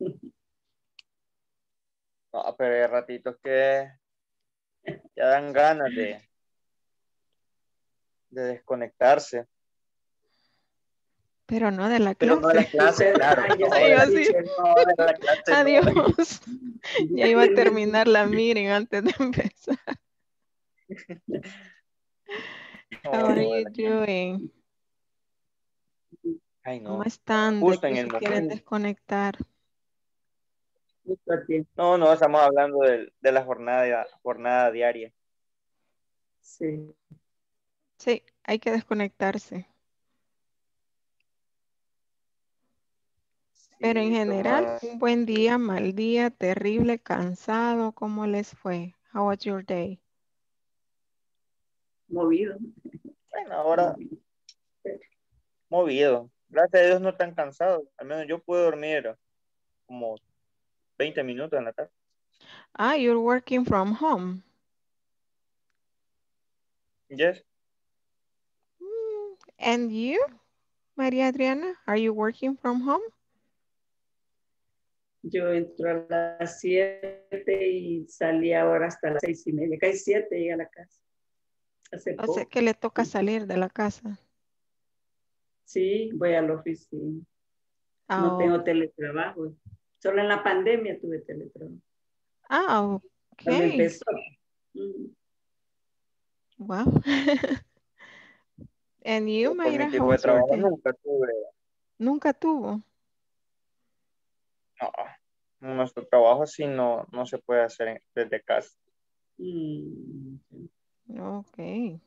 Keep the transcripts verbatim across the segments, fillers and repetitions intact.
No, pero hay ratitos que ya dan ganas de, de desconectarse. Pero no de la clase. Pero no de la clase, claro. No, la teacher, no, de la clase, adiós. No. Ya iba a terminar la meeting antes de empezar. How are you doing? Ay, no. ¿Cómo están? Justo en el momento. ¿Quieren desconectar? No, no, estamos hablando de, de la jornada, jornada diaria. Sí. Sí, hay que desconectarse. Sí, pero en general, tomadas. Un buen día, mal día, terrible, cansado, ¿cómo les fue? How was your day? Movido. Bueno, ahora movido. Gracias a Dios no tan cansado. Al menos yo puedo dormir como veinte minutos en la tarde. Ah, you're working from home. Yes. Mm, and you, María Adriana, are you working from home? Yo entro a las siete y salí ahora hasta las seis y media. Casi siete llegué a la casa. Hace o poco. Sea que le toca salir de la casa. Sí, voy a la oficina. Ah, no tengo teletrabajo. Solo en la pandemia tuve teletrabajo. Ah, ok. Cuando empezó. Wow. And you, Mayra, mi tipo de trabajo nunca tuve. ¿Nunca tuvo? No, nuestro trabajo sí no, no se puede hacer desde casa. Mm. Okay.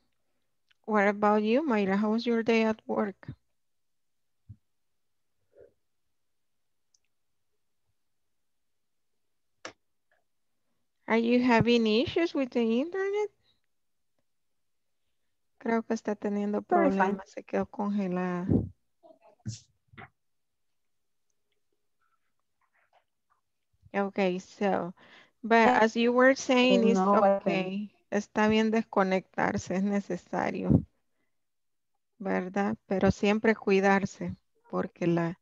What about you, Mayra? How was your day at work? Are you having issues with the internet? Creo que está teniendo problemas. Se quedó congelada. Okay, so, but as you were saying, it's okay. Está bien desconectarse, es necesario, ¿verdad? Pero siempre cuidarse, porque la,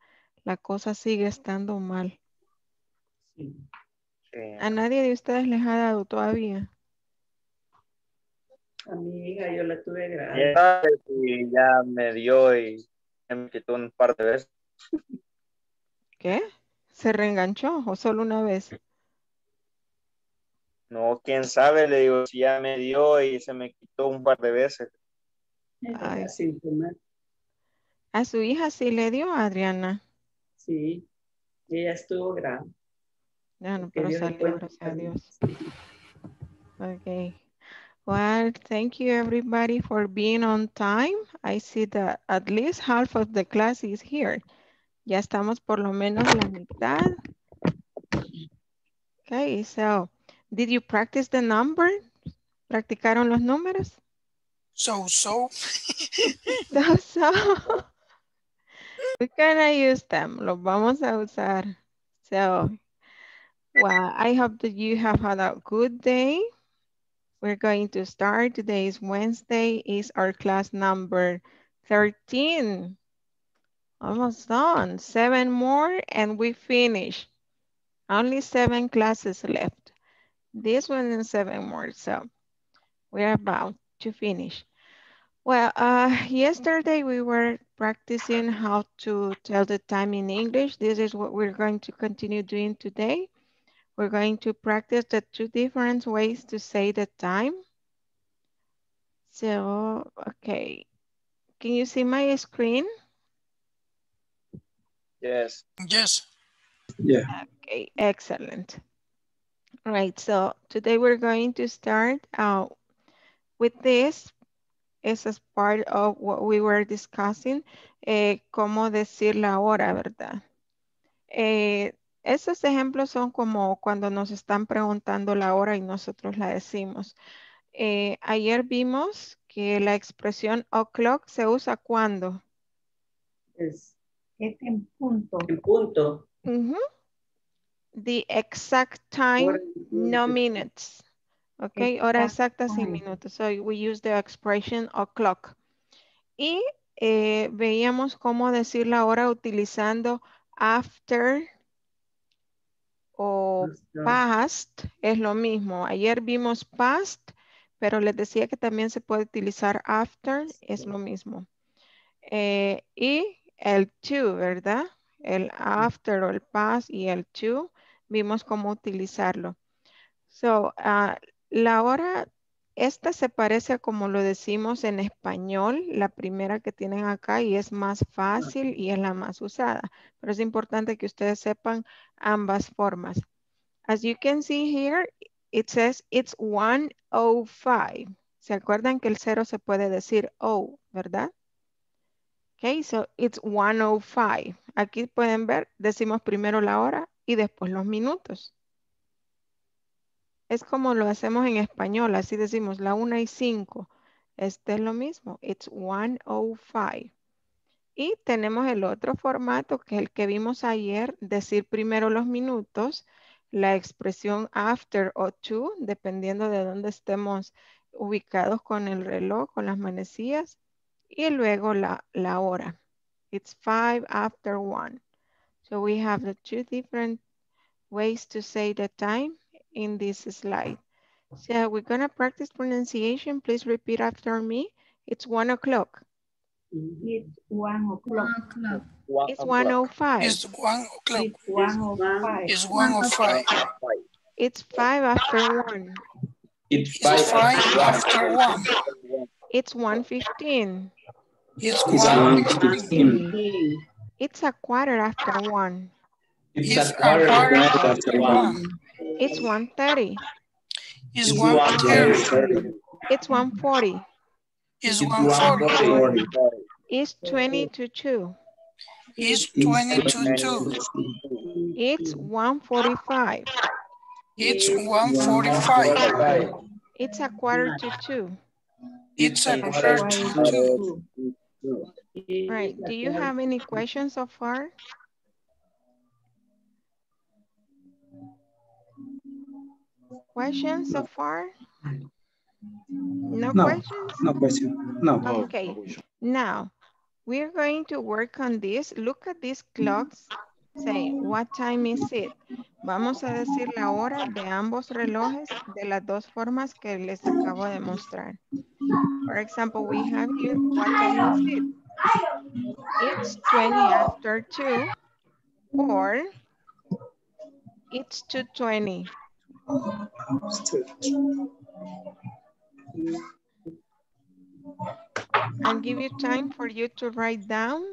la cosa sigue estando mal. Sí. Sí. ¿A nadie de ustedes les ha dado todavía? A mi hija yo la tuve grave. Ya, ya me dio y me quitó un par de veces. ¿Qué? ¿Se reenganchó o solo una vez? No, quién sabe, le digo, si ya me dio y se me quitó un par de veces. Ay. A su hija sí le dio, Adriana. Sí, ella estuvo grave. No, no, pero salió, gracias a Dios. Okay. Well, thank you everybody for being on time. I see that at least half of the class is here. Ya estamos por lo menos la mitad. Okay, so... Did you practice the number? ¿Practicaron los números? So, so. So, so. We can use them. Los vamos a usar. So, well, I hope that you have had a good day. We're going to start. Today is Wednesday. Is our class number thirteen. Almost done. Seven more and we finish. Only seven classes left. This one and seven more, so we're about to finish. Well, uh, yesterday we were practicing how to tell the time in English. This is what we're going to continue doing today. We're going to practice the two different ways to say the time. So, okay. Can you see my screen? Yes. Yes. Yeah. Okay, excellent. All right, so today we're going to start uh, with this. This is part of what we were discussing. Eh, ¿Cómo decir la hora, verdad? Eh, esos ejemplos son como cuando nos están preguntando la hora y nosotros la decimos. Eh, ayer vimos que la expresión o'clock se usa cuando. Es, es en punto. En punto. Uh-huh. The exact time, no minutes. Okay, hora exacta sin minutos. So we use the expression o'clock. Y eh, veíamos cómo decir la hora utilizando after, o past es lo mismo. Ayer vimos past, pero les decía que también se puede utilizar after, es lo mismo. Eh, y el to, ¿verdad? El after o el past y el to, vimos cómo utilizarlo. So, uh, la hora, esta se parece a como lo decimos en español, la primera que tienen acá, y es más fácil y es la más usada. Pero es importante que ustedes sepan ambas formas. As you can see here, it says it's one oh five. ¿Se acuerdan que el cero se puede decir oh, verdad? Okay, so it's one oh five. Aquí pueden ver, decimos primero la hora y después los minutos. Es como lo hacemos en español, así decimos la una y cinco. Este es lo mismo, it's one oh five. Y tenemos el otro formato que es el que vimos ayer, decir primero los minutos, la expresión after o to, dependiendo de dónde estemos ubicados con el reloj, con las manecillas, y luego la, la hora. It's five after one. So we have the two different ways to say the time in this slide. So we're gonna practice pronunciation. Please repeat after me. It's one o'clock. It's one o'clock. It's one o five. It's one o'clock. It's one o five. It's one o five. It's five after one. It's five after one. It's one fifteen. It's one fifteen. It's a quarter after one. It's a quarter after one. It's one thirty. It's one thirty. It's one forty. It's one forty. It's twenty to two. It's twenty to two. It's one forty-five. It's one forty-five. It's a quarter to two. It's a quarter to two. Right. Do you have any questions so far? Questions so far? No, no questions? No question. No. Okay. Now, we're going to work on this. Look at these clocks. Say, what time is it? Vamos a decir la hora de ambos relojes de las dos formas que les acabo de mostrar. For example, we have here, what time is it? It's twenty after two or it's two twenty. I'll give you time for you to write down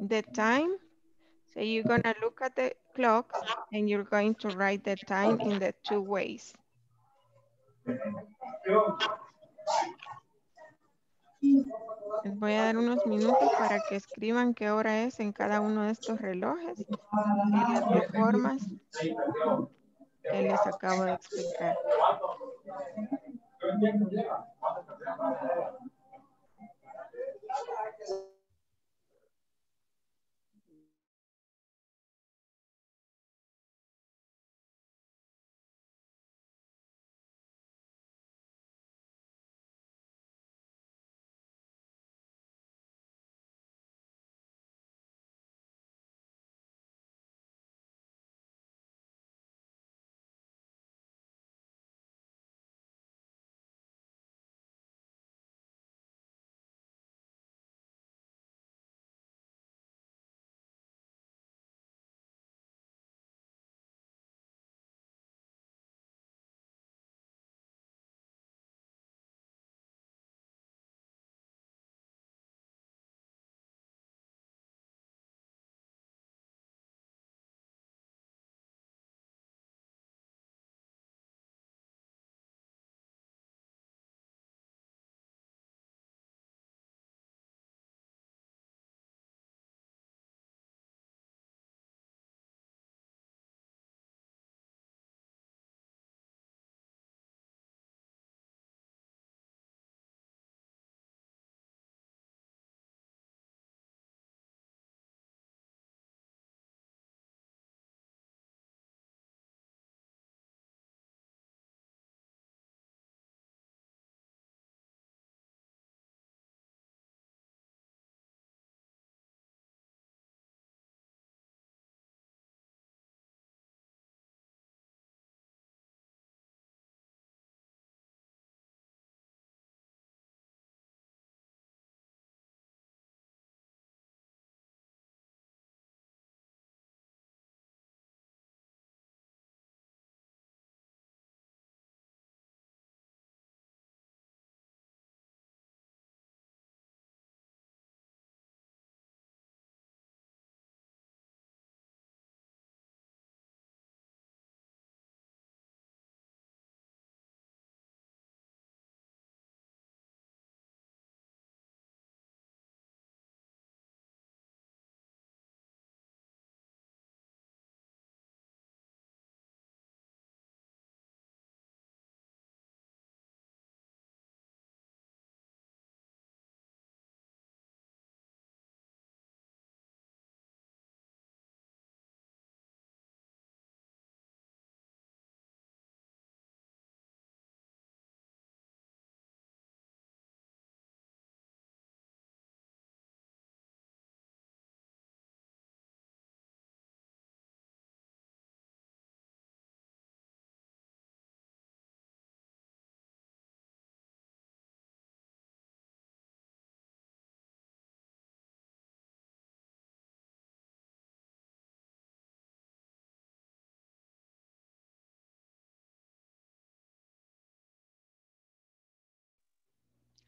the time. So you're gonna look at the clock and you're going to write the time in the two ways. Les voy a dar unos minutos para que escriban qué hora es en cada uno de estos relojes en las dos formas que les acabo de explicar.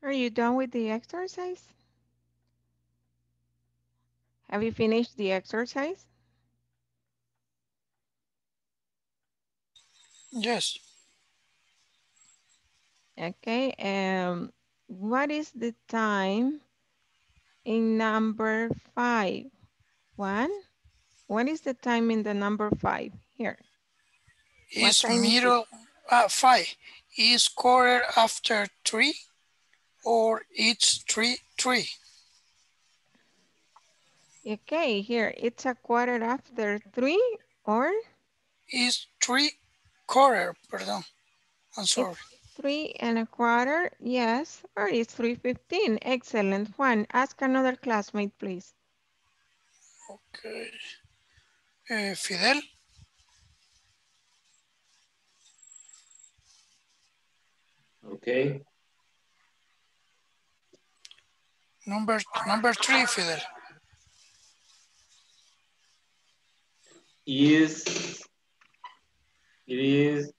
Are you done with the exercise? Have you finished the exercise? Yes. Okay, um, what is the time in number five? One, what is the time in the number five here? Is middle uh, five, is quarter after three or it's three, three? Okay, here, it's a quarter after three or? Is three quarter, pardon, I'm sorry. It's three and a quarter, yes, or it's three fifteen. Excellent. Juan, ask another classmate, please. Okay. Uh, Fidel? Okay. Number, number three, Fidel. Is, it is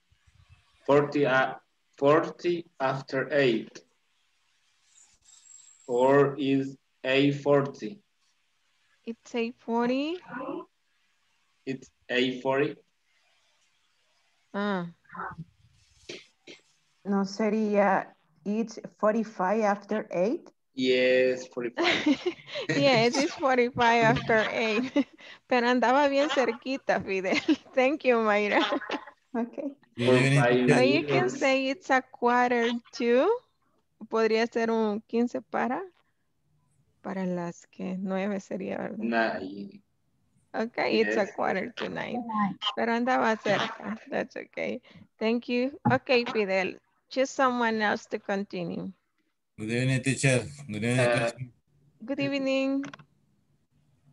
forty uh, forty after eight, or is eight forty? It's eight forty. It's eight forty. Ah. No, sería it's forty-five after eight. Yes, forty-five. Yes, it's forty-five after eight. Pero andaba bien cerquita, Fidel. Thank you, Mayra. Okay. So you can say it's a quarter to. Podría ser un quince para. Para las que nueve sería, ¿verdad? Nine. Okay, yes. It's a quarter to nine. Pero andaba cerca. That's okay. Thank you. Okay, Fidel. Choose someone else to continue. Good evening, teacher. Good evening. Uh, Good evening.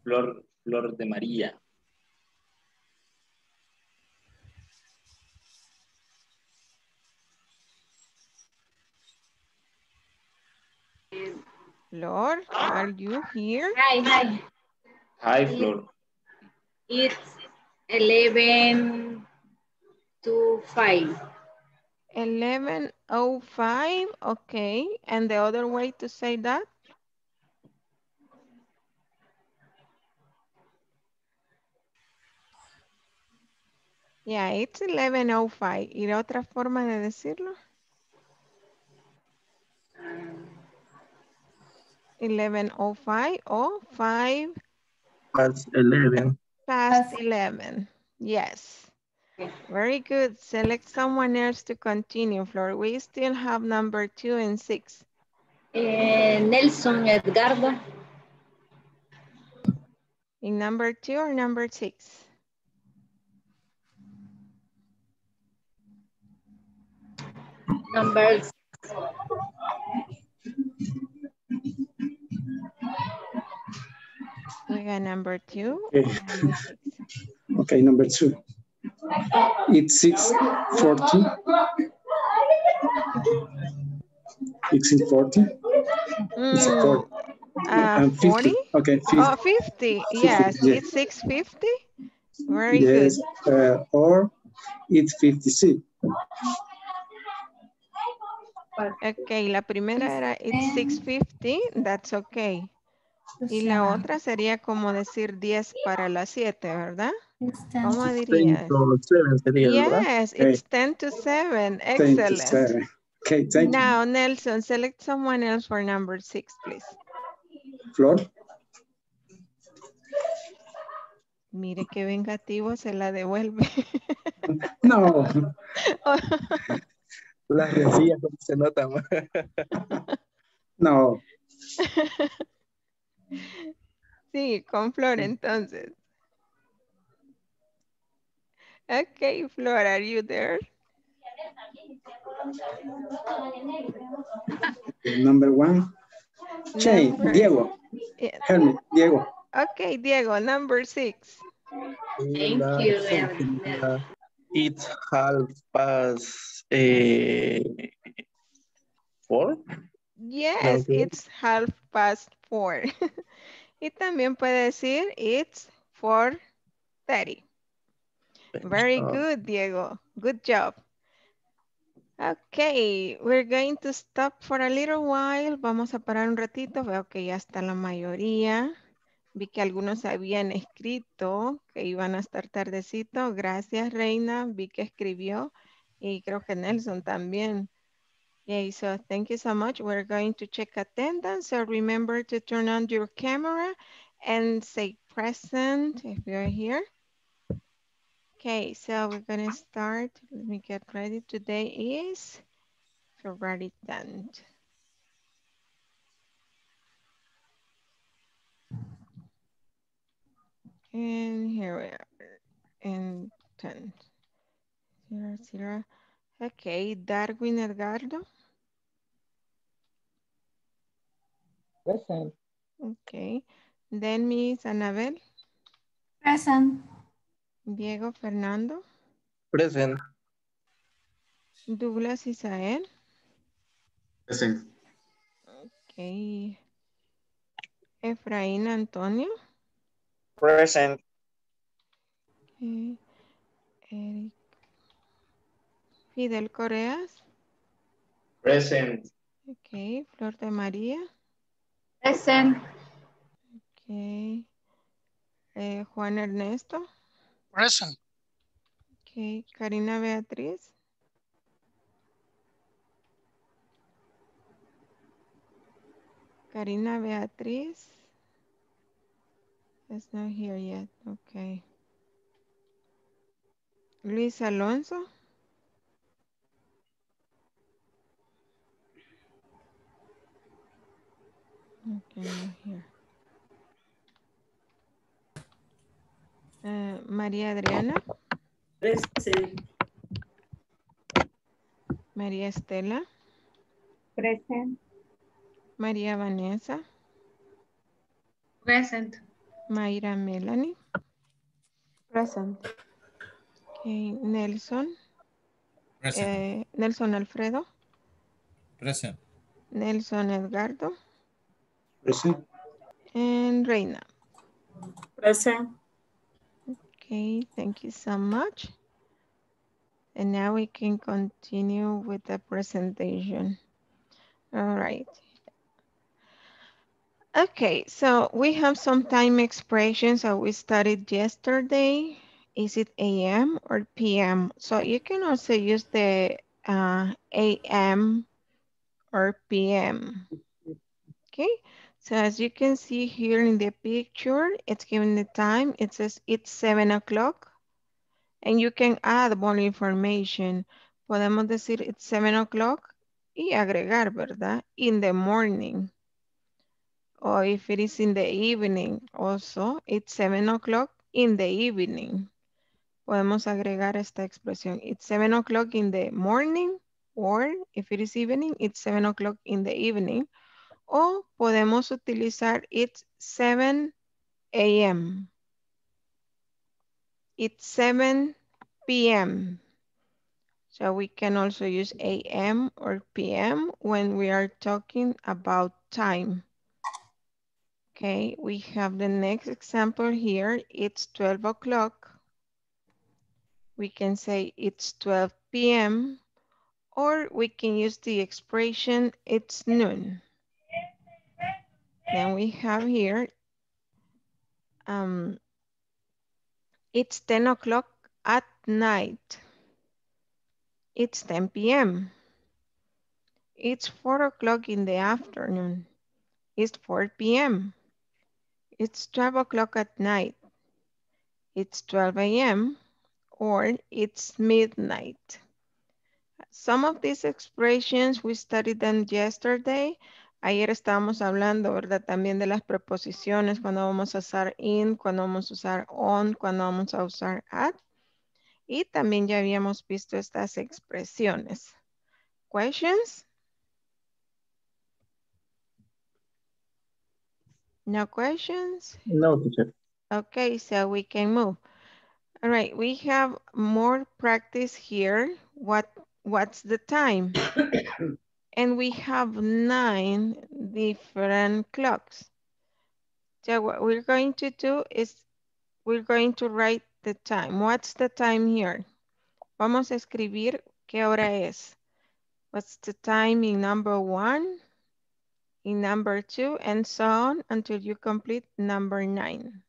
Flor, Flor de María. Flor, are you here? Hi, hi. Hi, Flor. It's eleven to five. Eleven oh five. Okay, and the other way to say that? Yeah, it's eleven oh five. ¿Y la otra forma de decirlo? eleven oh five or five past eleven. Past eleven. Yes. Very good. Select someone else to continue, Flor. We still have number two and six. Uh, Nelson Edgardo. In number two or number six? Number six. We got number two. Okay, okay, number two. It's six forty. It's six forty. Mm, it's forty. Uh, fifty. forty? Okay, fifty. Oh, fifty. Yes, fifty, yes. It's six fifty. Very yes. Good. Uh, or it's fifty-six. Okay, la primera era it's six fifty. That's okay. Y la otra sería como decir diez para las siete, ¿verdad? ¿Cómo dirías? Yes, it's ten to seven. Excellent. Okay, thank you. Now, Nelson, select someone else for number six, please. Flor. Mire qué vengativo, se la devuelve. No. La resilla se nota más. No. Sí, con Flor entonces. Okay, Flor, are you there? Number one. Chain, number... Diego. Yeah. Hermit, Diego. Okay, Diego, number six. Thank uh, you. Uh, it's half past uh, four. Yes, okay. It's half past four. Y también puede decir, it's four thirty. Very good, Diego. Good job. Okay, we're going to stop for a little while. Vamos a parar un ratito. Veo que ya está la mayoría. Vi que algunos habían escrito que iban a estar tardecito. Gracias, Reina. Vi que escribió y creo que Nelson también. Okay, so thank you so much. We're going to check attendance. So remember to turn on your camera and say present if you're here. Okay, so we're gonna start. Let me get ready. Today is February tenth. And here we are in ten. Zero, zero. Okay, Darwin Edgardo. Present. Okay, Delmis Anabel. Present. Diego Fernando. Present. Douglas Israel. Present. Okay. Efraín Antonio. Present. Okay. Eric. Fidel Correas. Present. Okay. Flor de María. Present. Okay. Eh, Juan Ernesto. Present. Okay, Karina Beatriz. Karina Beatriz is not here yet. Okay. Luis Alonso. Okay, not here. Uh, María Adriana. Present. María Estela. Present. María Vanessa. Present. Mayra Melanie. Present. Okay, Nelson. Present. Eh, Nelson Alfredo. Present. Nelson Edgardo. Present. And Reina. Present. Okay, thank you so much. And now we can continue with the presentation. All right. Okay, so we have some time expressions that we studied yesterday. Is it A M or P M? So you can also use the uh, A M or P M. Okay. So as you can see here in the picture, it's given the time. It says it's seven o'clock. And you can add more information. Podemos decir it's seven o'clock y agregar, ¿verdad? In the morning. Or if it is in the evening also, it's seven o'clock in the evening. Podemos agregar esta expresión. It's seven o'clock in the morning. Or if it is evening, it's seven o'clock in the evening. O podemos utilizar it's seven A M. It's seven P M. So we can also use A M or P M when we are talking about time. Okay, we have the next example here. It's twelve o'clock. We can say it's twelve P M or we can use the expression it's noon. Then we have here, um, it's ten o'clock at night. It's ten P M It's four o'clock in the afternoon. It's four P M It's twelve o'clock at night. It's twelve A M or it's midnight. Some of these expressions, we studied them yesterday. Ayer estábamos hablando, ¿verdad? También de las preposiciones, cuando vamos a usar in, cuando vamos a usar on, cuando vamos a usar at. Y también ya habíamos visto estas expresiones. Questions? No questions? No, teacher. Okay, so we can move. All right, we have more practice here. What, what's the time? And we have nine different clocks. So what we're going to do is we're going to write the time. What's the time here? Vamos a escribir qué hora es. what's the time in number one, in number two, and so on until you complete number nine.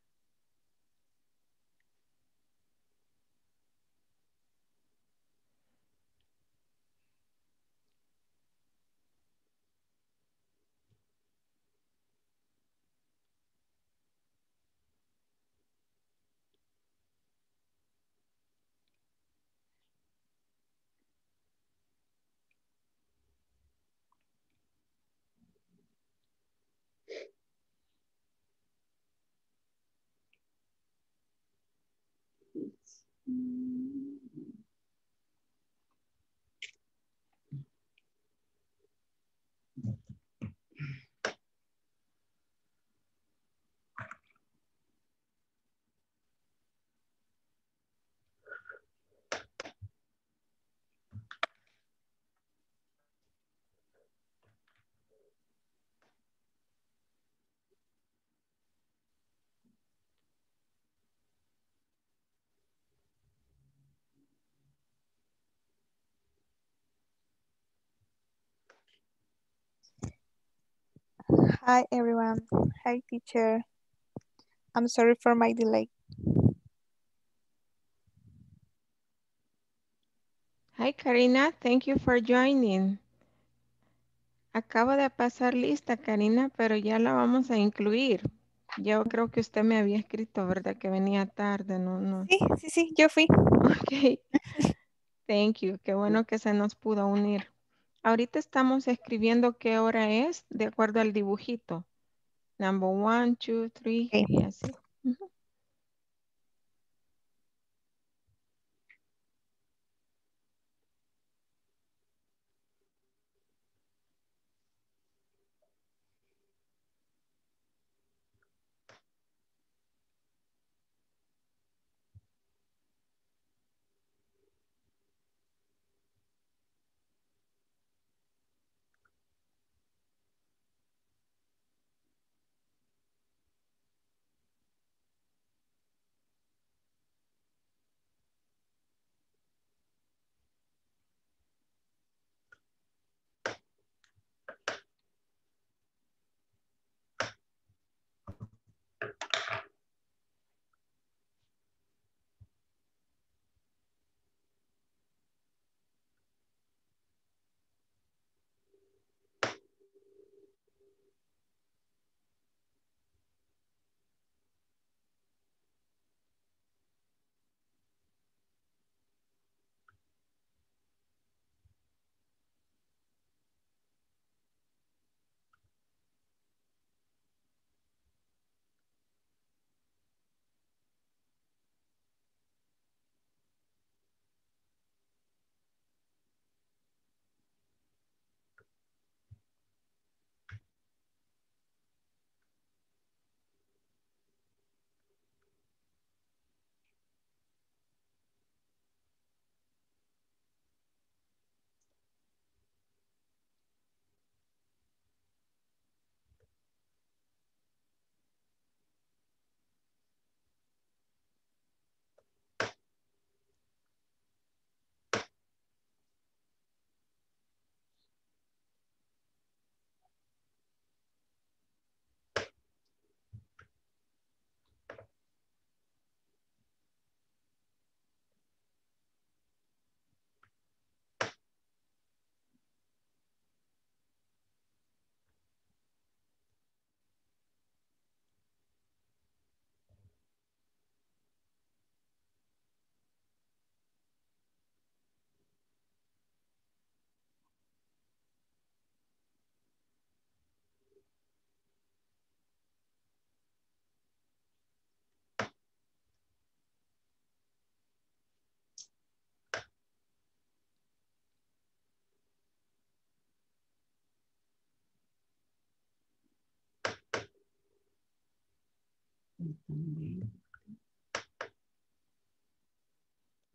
Hi everyone. Hi teacher. I'm sorry for my delay. Hi Karina, thank you for joining. Acabo de pasar lista Karina, pero ya la vamos a incluir. Yo creo que usted me había escrito, ¿verdad? Que venía tarde, no, no. Sí, sí, sí, yo fui. Ok. Thank you. Qué bueno que se nos pudo unir. Ahorita estamos escribiendo qué hora es de acuerdo al dibujito. Number one, two, three, okay. Y así.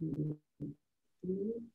Uh-huh.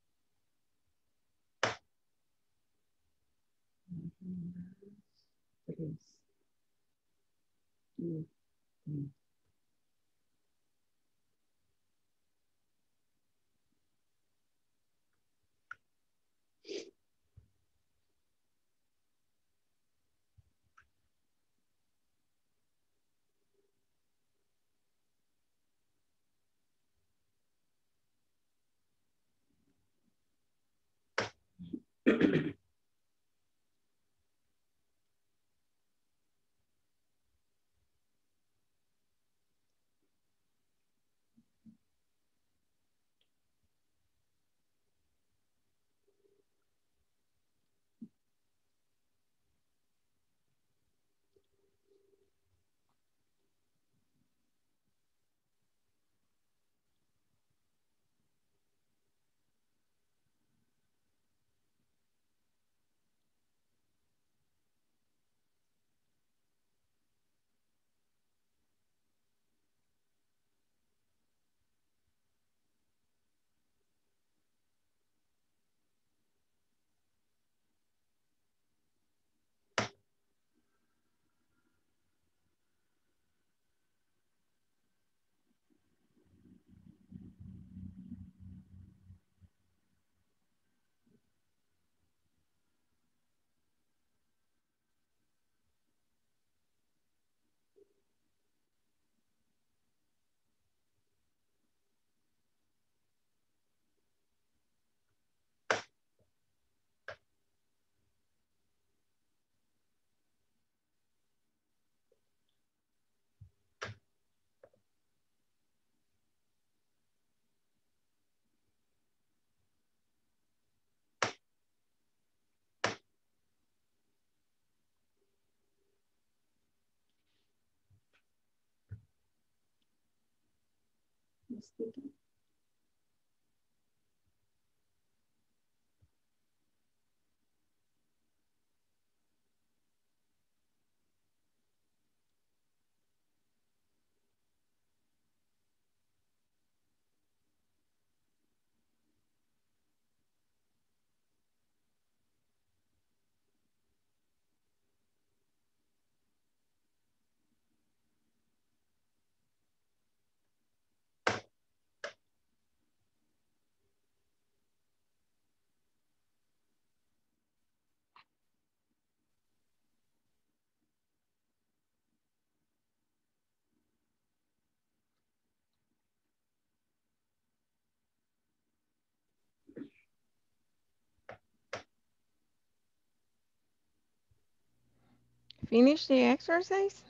Finish the exercise?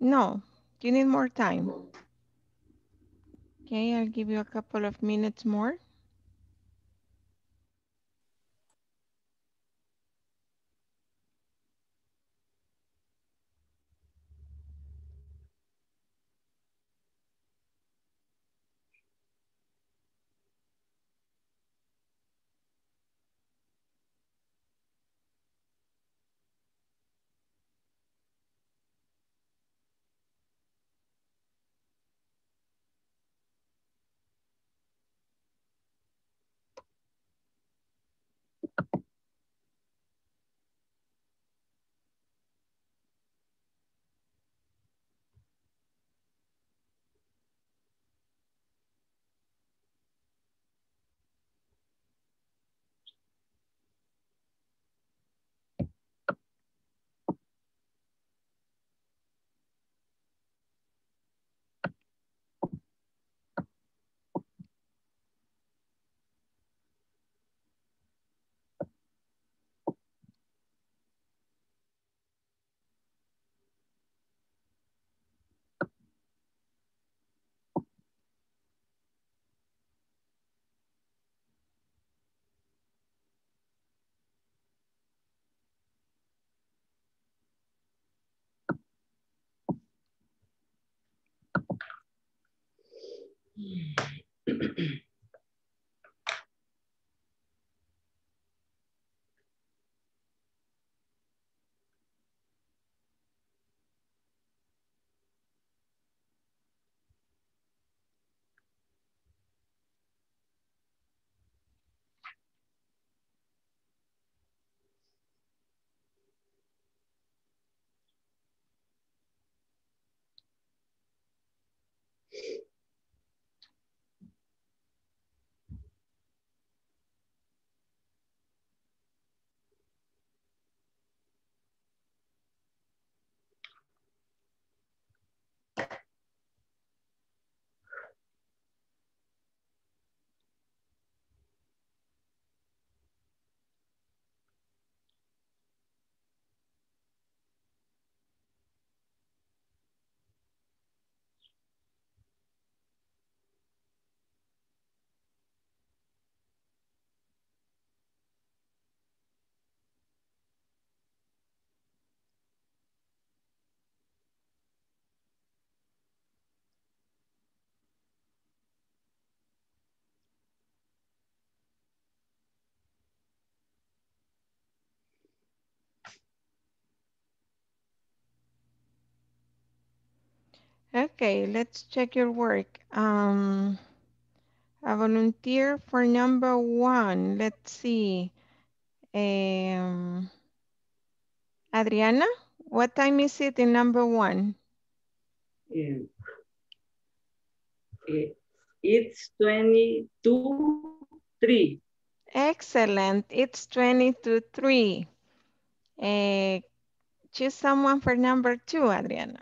No, you need more time. Okay, I'll give you a couple of minutes more. Okay, let's check your work. Um, I volunteer for number one. Let's see. Um, Adriana, what time is it in number one? Um, it, it's twenty-two three. Excellent. It's twenty-two three. Uh, choose someone for number two, Adriana.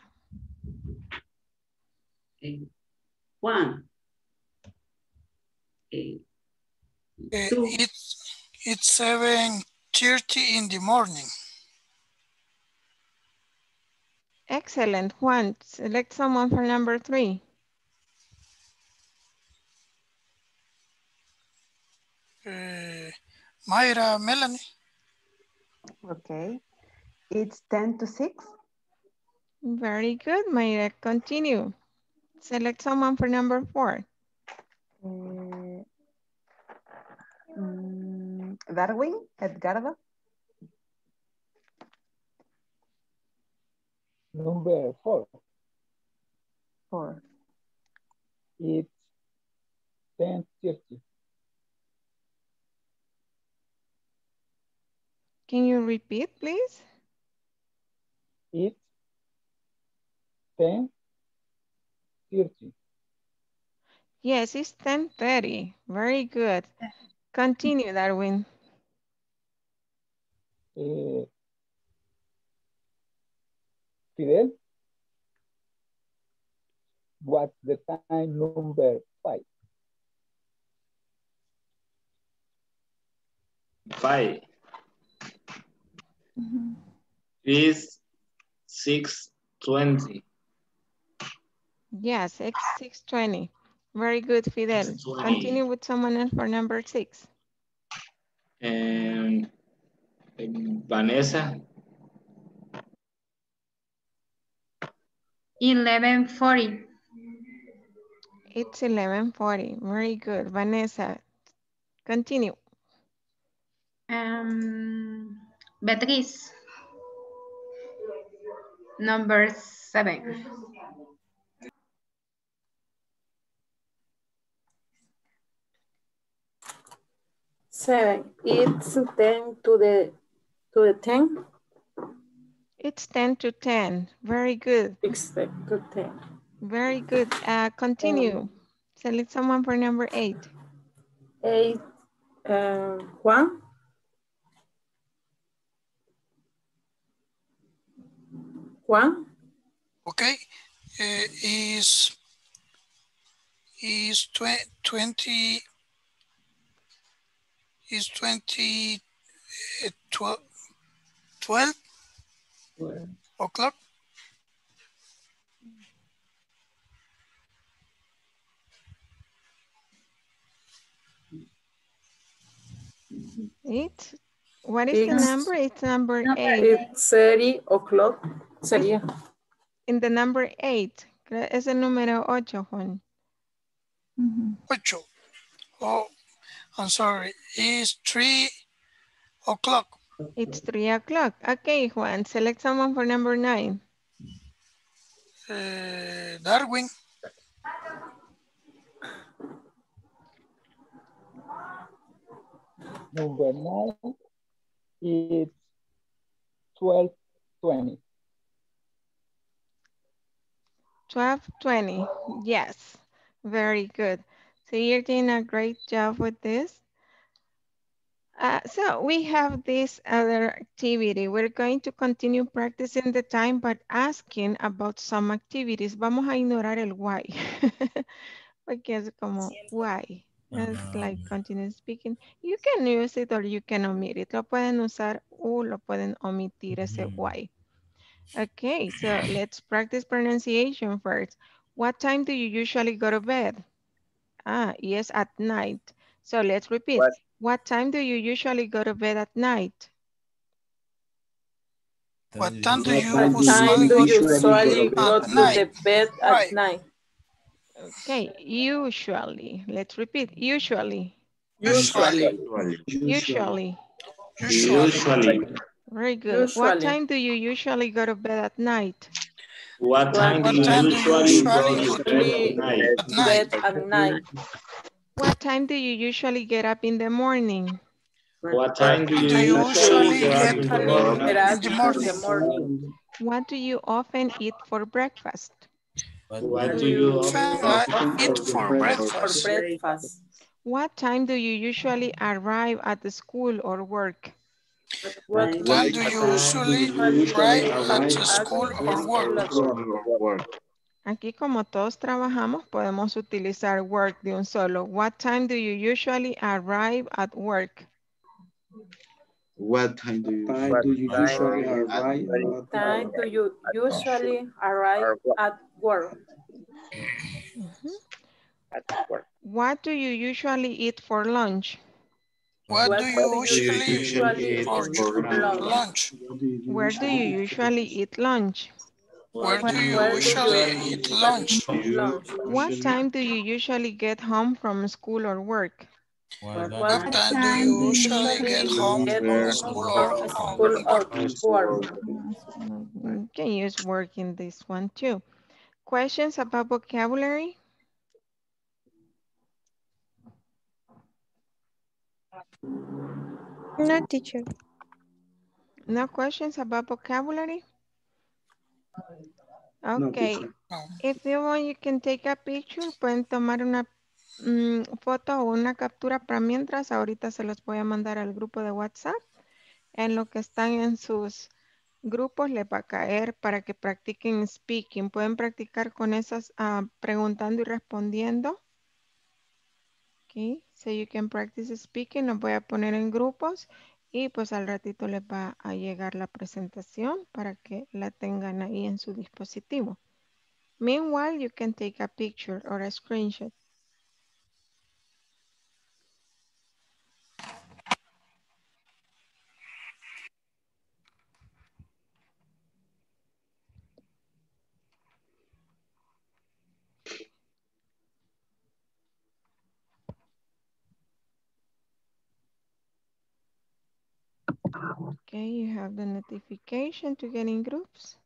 One. Two. It's, it's seven thirty in the morning. Excellent. Juan, select someone for number three. Uh, Mayra Melanie. Okay. It's ten to six. Very good, Mayra. Continue. Select someone for number four. Uh, um, Darwin Edgardo. Number four. Four. It's ten thirty. Can you repeat, please? It's ten. Yes, it's ten thirty. Very good. Continue, Darwin. Uh, Fidel, what's the time number five? Five. Mm-hmm. It's six twenty. Yes, six twenty. Very good, Fidel. Continue with someone else for number six. Um, Vanessa. eleven forty. It's eleven forty. Very good, Vanessa. Continue. Um, Beatriz. Number seven. Seven. It's ten to the to the ten. It's ten to ten. Very good. It's ten to ten. Very good. Uh, continue. Um, Select someone for number eight. Eight. Uh, one. One. Okay. Uh, is is tw twenty. Is twenty uh, twelve, twelve yeah. o'clock? Eight. What is it's, the number? It's number, number eight. It's thirty o'clock. Sería. In the number eight. Es el número ocho, Juan. Mm-hmm. Ocho. Oh. I'm sorry, it's three o'clock. It's three o'clock. Okay, Juan, select someone for number nine. Uh, Darwin. Number nine is twelve twenty. Twelve twenty, yes. Very good. So you're doing a great job with this. Uh, so we have this other activity. We're going to continue practicing the time, but asking about some activities. Vamos a ignorar el why. Porque es como why. It's like continue speaking. You can use it or you can omit it. Lo pueden usar o lo pueden omitir ese why. Okay, so let's practice pronunciation first. What time do you usually go to bed? Ah, yes, at night. So let's repeat. What? What time do you usually go to bed at night? What time do you, time usually, do you usually go to the bed at right. night? Okay, usually. Let's repeat. Usually. Usually. Usually. Usually. usually. usually. Very good. Usually. What time do you usually go to bed at night? What time do you usually go to bed at night? What time do you usually get up in the morning? What time do you usually get up in the morning? What do you often eat for breakfast? What do you often eat for breakfast? What time do you usually arrive at the school or work? What time do you usually arrive at school or work? Aquí como todos trabajamos, podemos utilizar work de un solo. What time do you usually arrive at work? What time do you usually arrive? What time do you usually arrive at work? What do you usually eat for lunch? What, what do you usually, usually eat for lunch? Where do you usually eat lunch? Where do you usually eat lunch? What time do you usually get home from school or work? What, what time do you usually get home from school or, school or work? You can use work in this one too. Questions about vocabulary? No, teacher. No questions about vocabulary? Okay. No, if you want, you can take a picture. Pueden tomar una um, foto o una captura para mientras. Ahorita se los voy a mandar al grupo de WhatsApp. En lo que están en sus grupos les va a caer para que practiquen speaking. Pueden practicar con esas uh, preguntando y respondiendo. Okay. So you can practice speaking. Los voy a poner en grupos y pues al ratito les va a llegar la presentación para que la tengan ahí en su dispositivo. Meanwhile, you can take a picture or a screenshot. Okay, you have the notification to get in groups.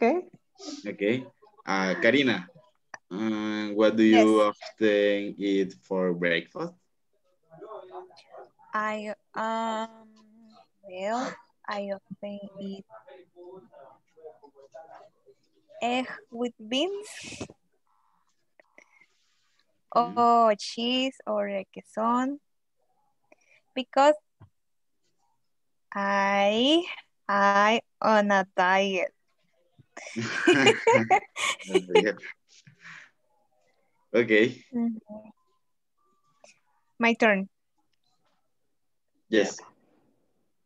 Okay. Okay. Uh, Karina, um, what do you yes. often eat for breakfast? I um well I often eat egg with beans, mm. or cheese or a queson, because I I on a diet. Okay. My turn. Yes.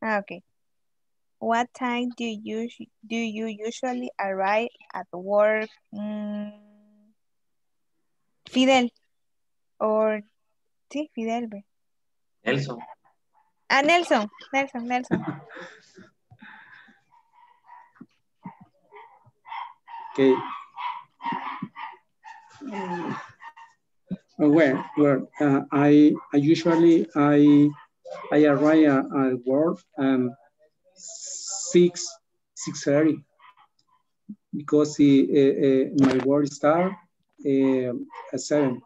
Okay. What time do you do you usually arrive at work, mm, Fidel? Or sí, Fidel. Nelson. Ah, Nelson. Nelson. Nelson. Okay. Um, well, well uh, I, I usually I I arrive at, at work um six six thirty because he, uh, uh, my work start uh, at seven.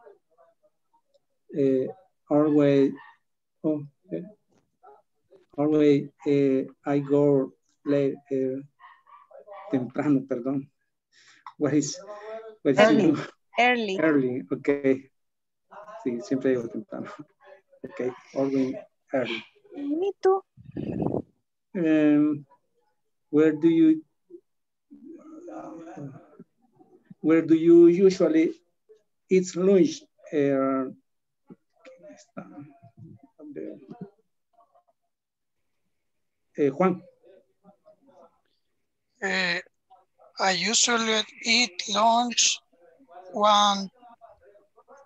Uh, always, oh, uh, always uh, I go late. Uh, temprano, perdón. What is? What early. You? Early. Early, okay. Sí, siempre digo temprano. Okay, always early. Me too. Um, where do you? Uh, where do you usually eat lunch? Uh, uh, Juan. Uh, I usually eat lunch one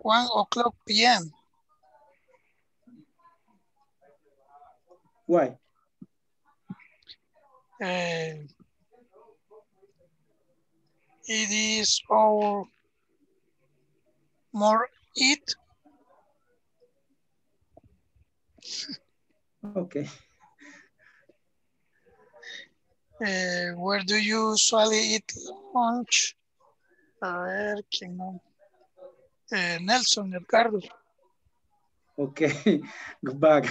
one o'clock p m Why? Uh, it is all more eat. Okay. Uh, where do you usually eat lunch? A ver, ¿quién no? Uh, Nelson Edgardo. Okay, go back.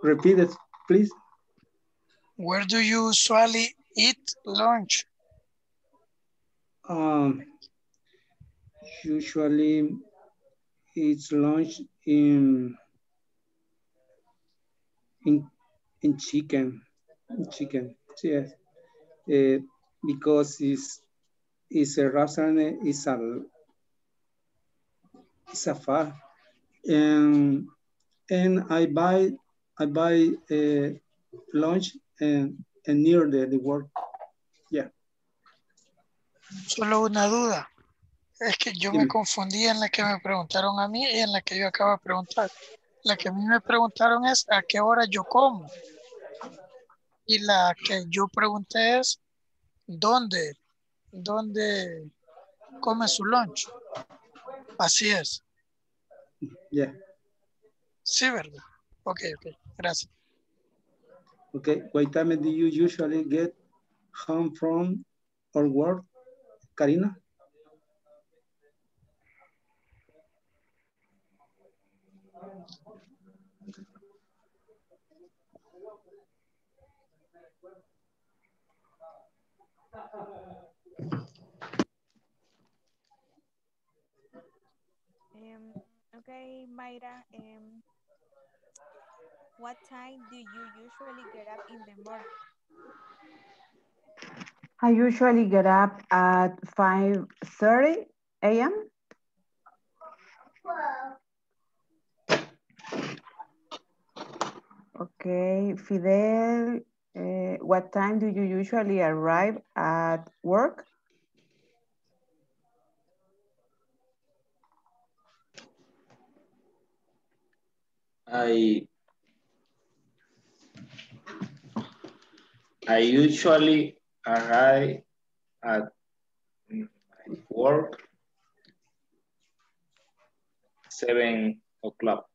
Repeat it, please. Where do you usually eat lunch? Um, usually it's lunch in in in chicken. Chicken, yes, uh, because it's it's a restaurant, it's a it's a far, and and I buy I buy uh, lunch and, and near the, the work, yeah. Solo una duda, es que yo me confundí en la que me preguntaron a mí y en la que yo acabo de preguntar. La que a mí me preguntaron es a qué hora yo como. Y la que yo pregunté es, ¿dónde? ¿Dónde come su lunch? Así es. Yeah. Sí, ¿verdad? Ok, ok, gracias. Ok, what time do you usually get home from or work, Karina? Um, okay, Mayra, um, what time do you usually get up in the morning? I usually get up at five thirty a m Okay, Fidel, uh, what time do you usually arrive at work? I I usually arrive at work seven o'clock.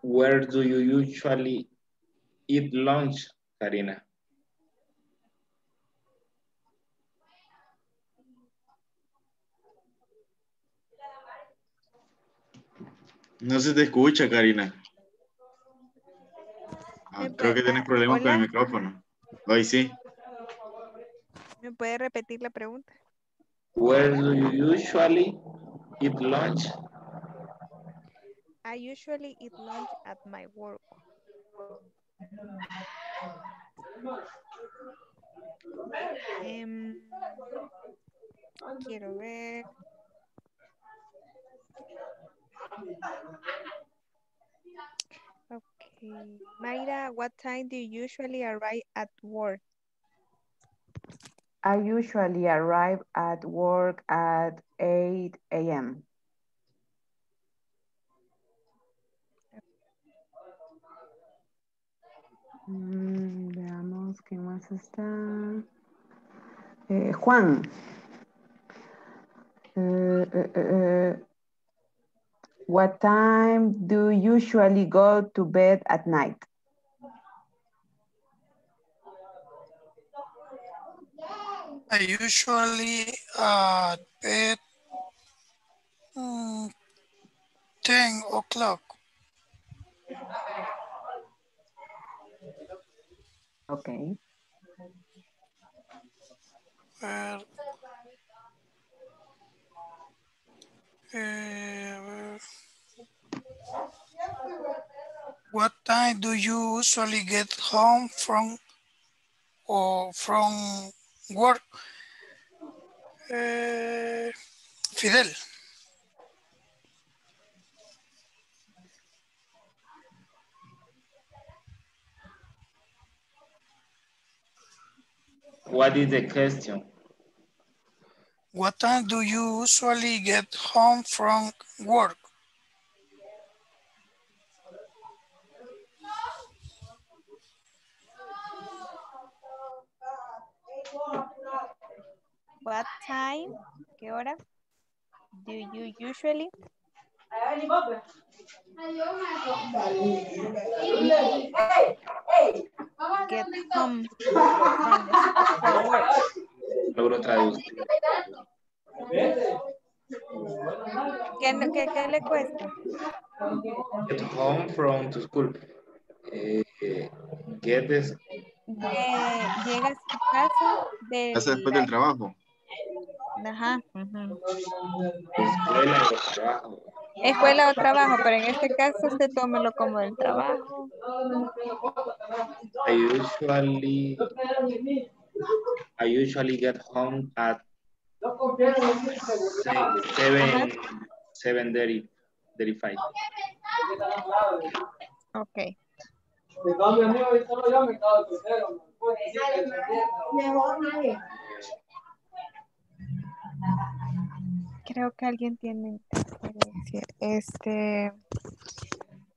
Where do you usually eat lunch, Karina? No se te escucha, Karina. Ah, creo que tienes problemas con el micrófono. Hoy sí. ¿Me puede repetir la pregunta? Where do you usually eat lunch, I usually eat lunch at my work. Um, quiero ver. Okay. Mayra, what time do you usually arrive at work? I usually arrive at work at eight A M Mm, veamos qué más está. Eh, Juan. Uh, uh, uh, what time do you usually go to bed at night? I usually uh, bed um, ten o'clock. Okay. Well, uh, what time do you usually get home from or from work? Uh, Fidel. What is the question? What time do you usually get home from work? What time, ¿qué hora? Do you usually? Get home. ¿Qué, qué, qué le cuesta? Get home from to school. Eh, get this. Eh, llega a su casa de casa después del trabajo. Ajá. Uh-huh. Escuela o trabajo. Escuela o trabajo, pero en este caso se tómelo como el trabajo. I usually I usually get home at seven thirty-five. Okay. Creo que alguien tiene experiencia. Este,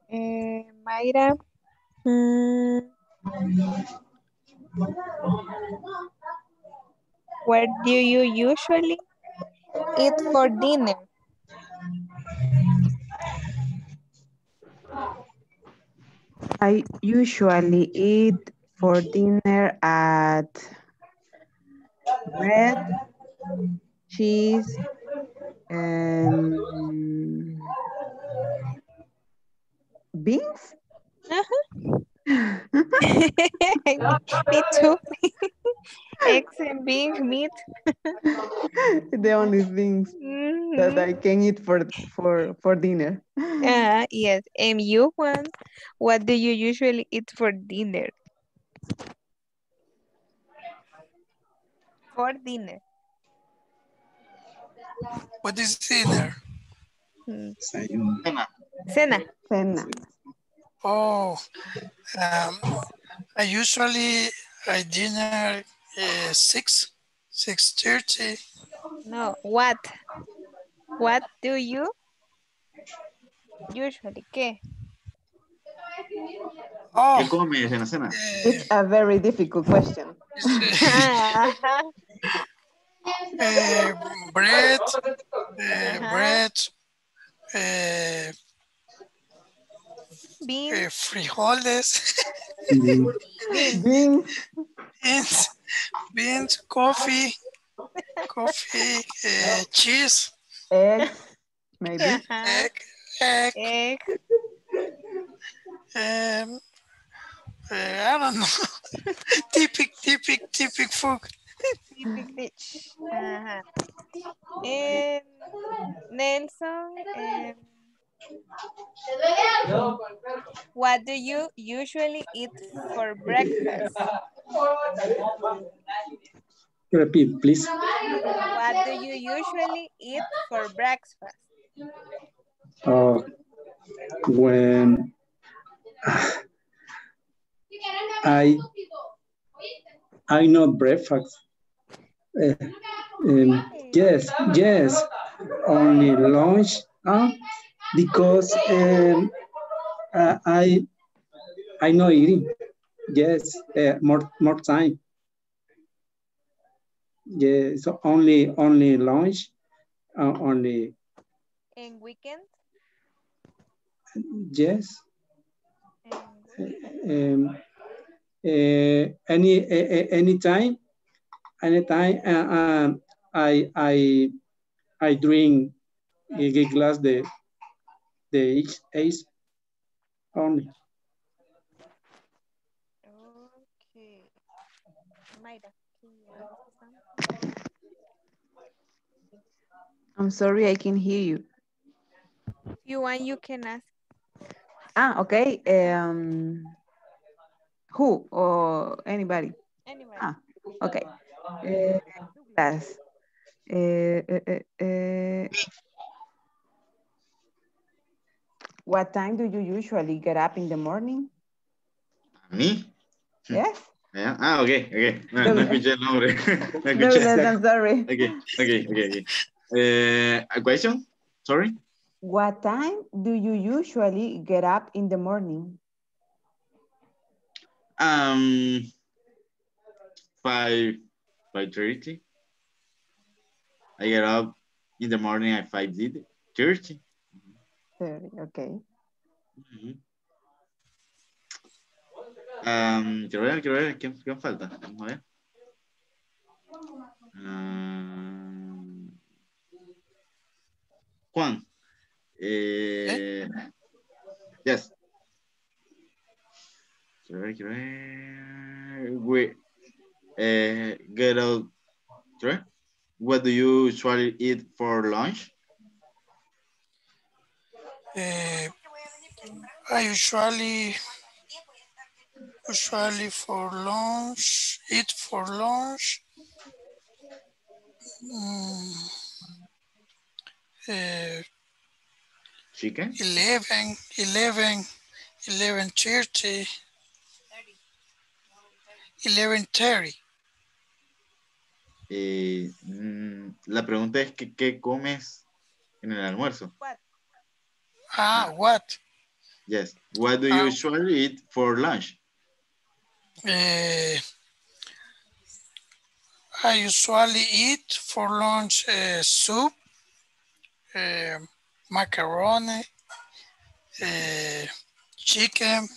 eh, Mayra. Mm, where do you usually eat for dinner? I usually eat for dinner at bread, cheese, and beans. Uh-huh. Me too. Eggs and beans, meat. The only things mm-hmm. that I can eat for for for dinner. Uh, yes. And you, Juan, what do you usually eat for dinner? For dinner. What is dinner? Mm. Cena. Cena. Cena. Oh, um, I usually I dinner uh, six, six thirty. No, what? What do you usually? ¿Qué? Oh, uh, it's a very difficult question. Uh, bread, uh, bread, uh, beans, uh, frijoles, beans, beans, beans, coffee, coffee, uh, cheese, egg, maybe uh-huh. egg, egg, egg. Um, uh, I don't know. Typic, typic, typic food. Uh-huh. And Nelson, um, What do you usually eat for breakfast? Repeat, please. What do you usually eat for breakfast? Uh, when I I know breakfast. Uh, um, yes, yes. Only lunch, huh? Because um, uh, I I know eating. Yes, uh, more more time. Yeah, so only only lunch, uh, only. In weekend. Yes. Um. Uh, any uh, any time, any time. Uh, um, I I I drink a glass the the ice only. Okay. Mayra. I'm sorry, I can hear you. If you want, you can ask. Ah, okay. Um, who or anybody? Anybody. Ah, okay. Uh, Douglas. Uh, uh, uh, what time do you usually get up in the morning? Me? Yes. Yeah. Ah, okay, okay. No, no escuché el nombre. No, no, I'm sorry. Okay, okay, okay. Uh, a question? Sorry? What time do you usually get up in the morning? Um, five, five thirty. I get up in the morning at five thirty. Thirty, okay. Mm-hmm. Um, quiero ver, quiero ver, ¿quién, quién falta? Vamos a ver. Um, Juan. Eh, yes. Quiero ver, quiero ver. We, eh, get out. Quiero ver. What do you usually eat for lunch? Eh, I usually... Usually for lunch, eat for lunch. Mm, uh, Chicken? eleven, eleven, eleven thirty. eleven thirty. Eh, mm, la pregunta es que, ¿qué comes en el almuerzo? What? Ah, what? Yes. What do you um, usually eat for lunch? Uh, I usually eat for lunch uh, soup, uh, macaroni, uh, chicken,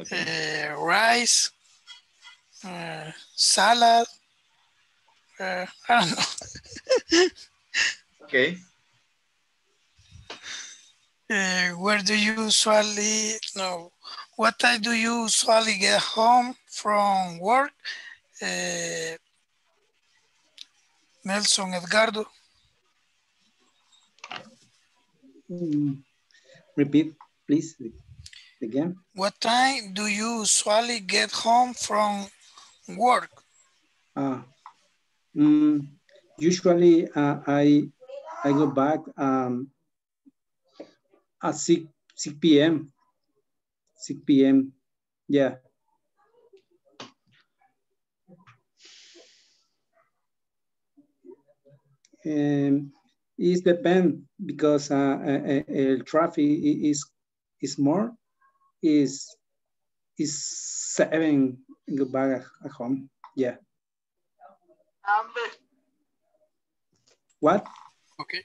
okay. uh, rice, uh, salad. Uh, I don't know. Okay. Uh, where do you usually no? What time do you usually get home from work? Uh, Nelson Edgardo. Mm, repeat, please, again. What time do you usually get home from work? Uh, mm, usually uh, I I go back um, at six p m six p m Yeah. Um, it depends because uh, uh, uh, traffic is is more. Is is seven go back at home. Yeah. What? Okay.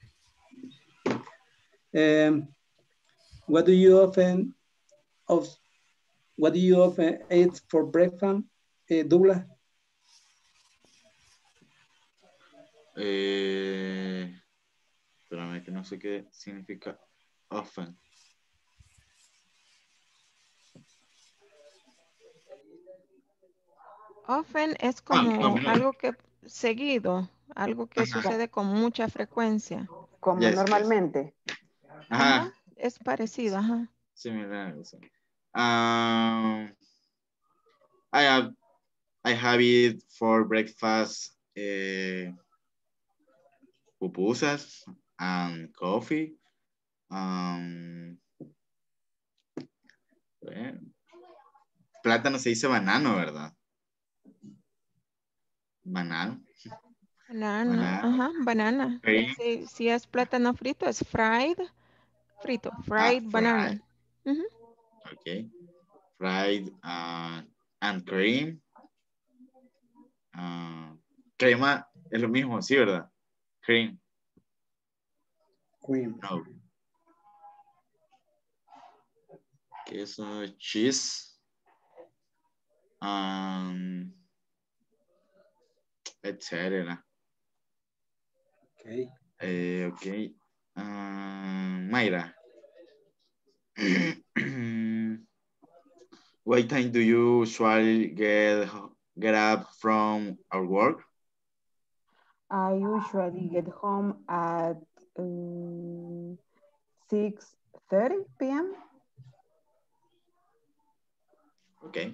Um, what do you often? Of what do you often eat for breakfast, uh, Douglas? Eh, espérame que no sé qué significa often. Often es como ah, no, algo que seguido, algo que Ajá. sucede con mucha frecuencia. Como yes, normalmente. Yes. Ajá. Ajá. Es parecido, ajá. Similar. Um, I have I have it for breakfast, uh, pupusas and coffee. Um, well, plátano se dice banano, ¿verdad? Banano. Banana. Banana. Ajá, banana. Si, si es plátano frito, es fried. Frito, fried ah, banana. Fried. Uh-huh. Okay. Fried uh, and cream. Uh, crema es lo mismo, sí, ¿verdad? Cream. Cream. No. Queso, cheese. Um, etcétera. Okay. Eh, okay. Uh, Mayra. What time do you usually get get up from our work? I usually get home at um, six thirty p m Okay.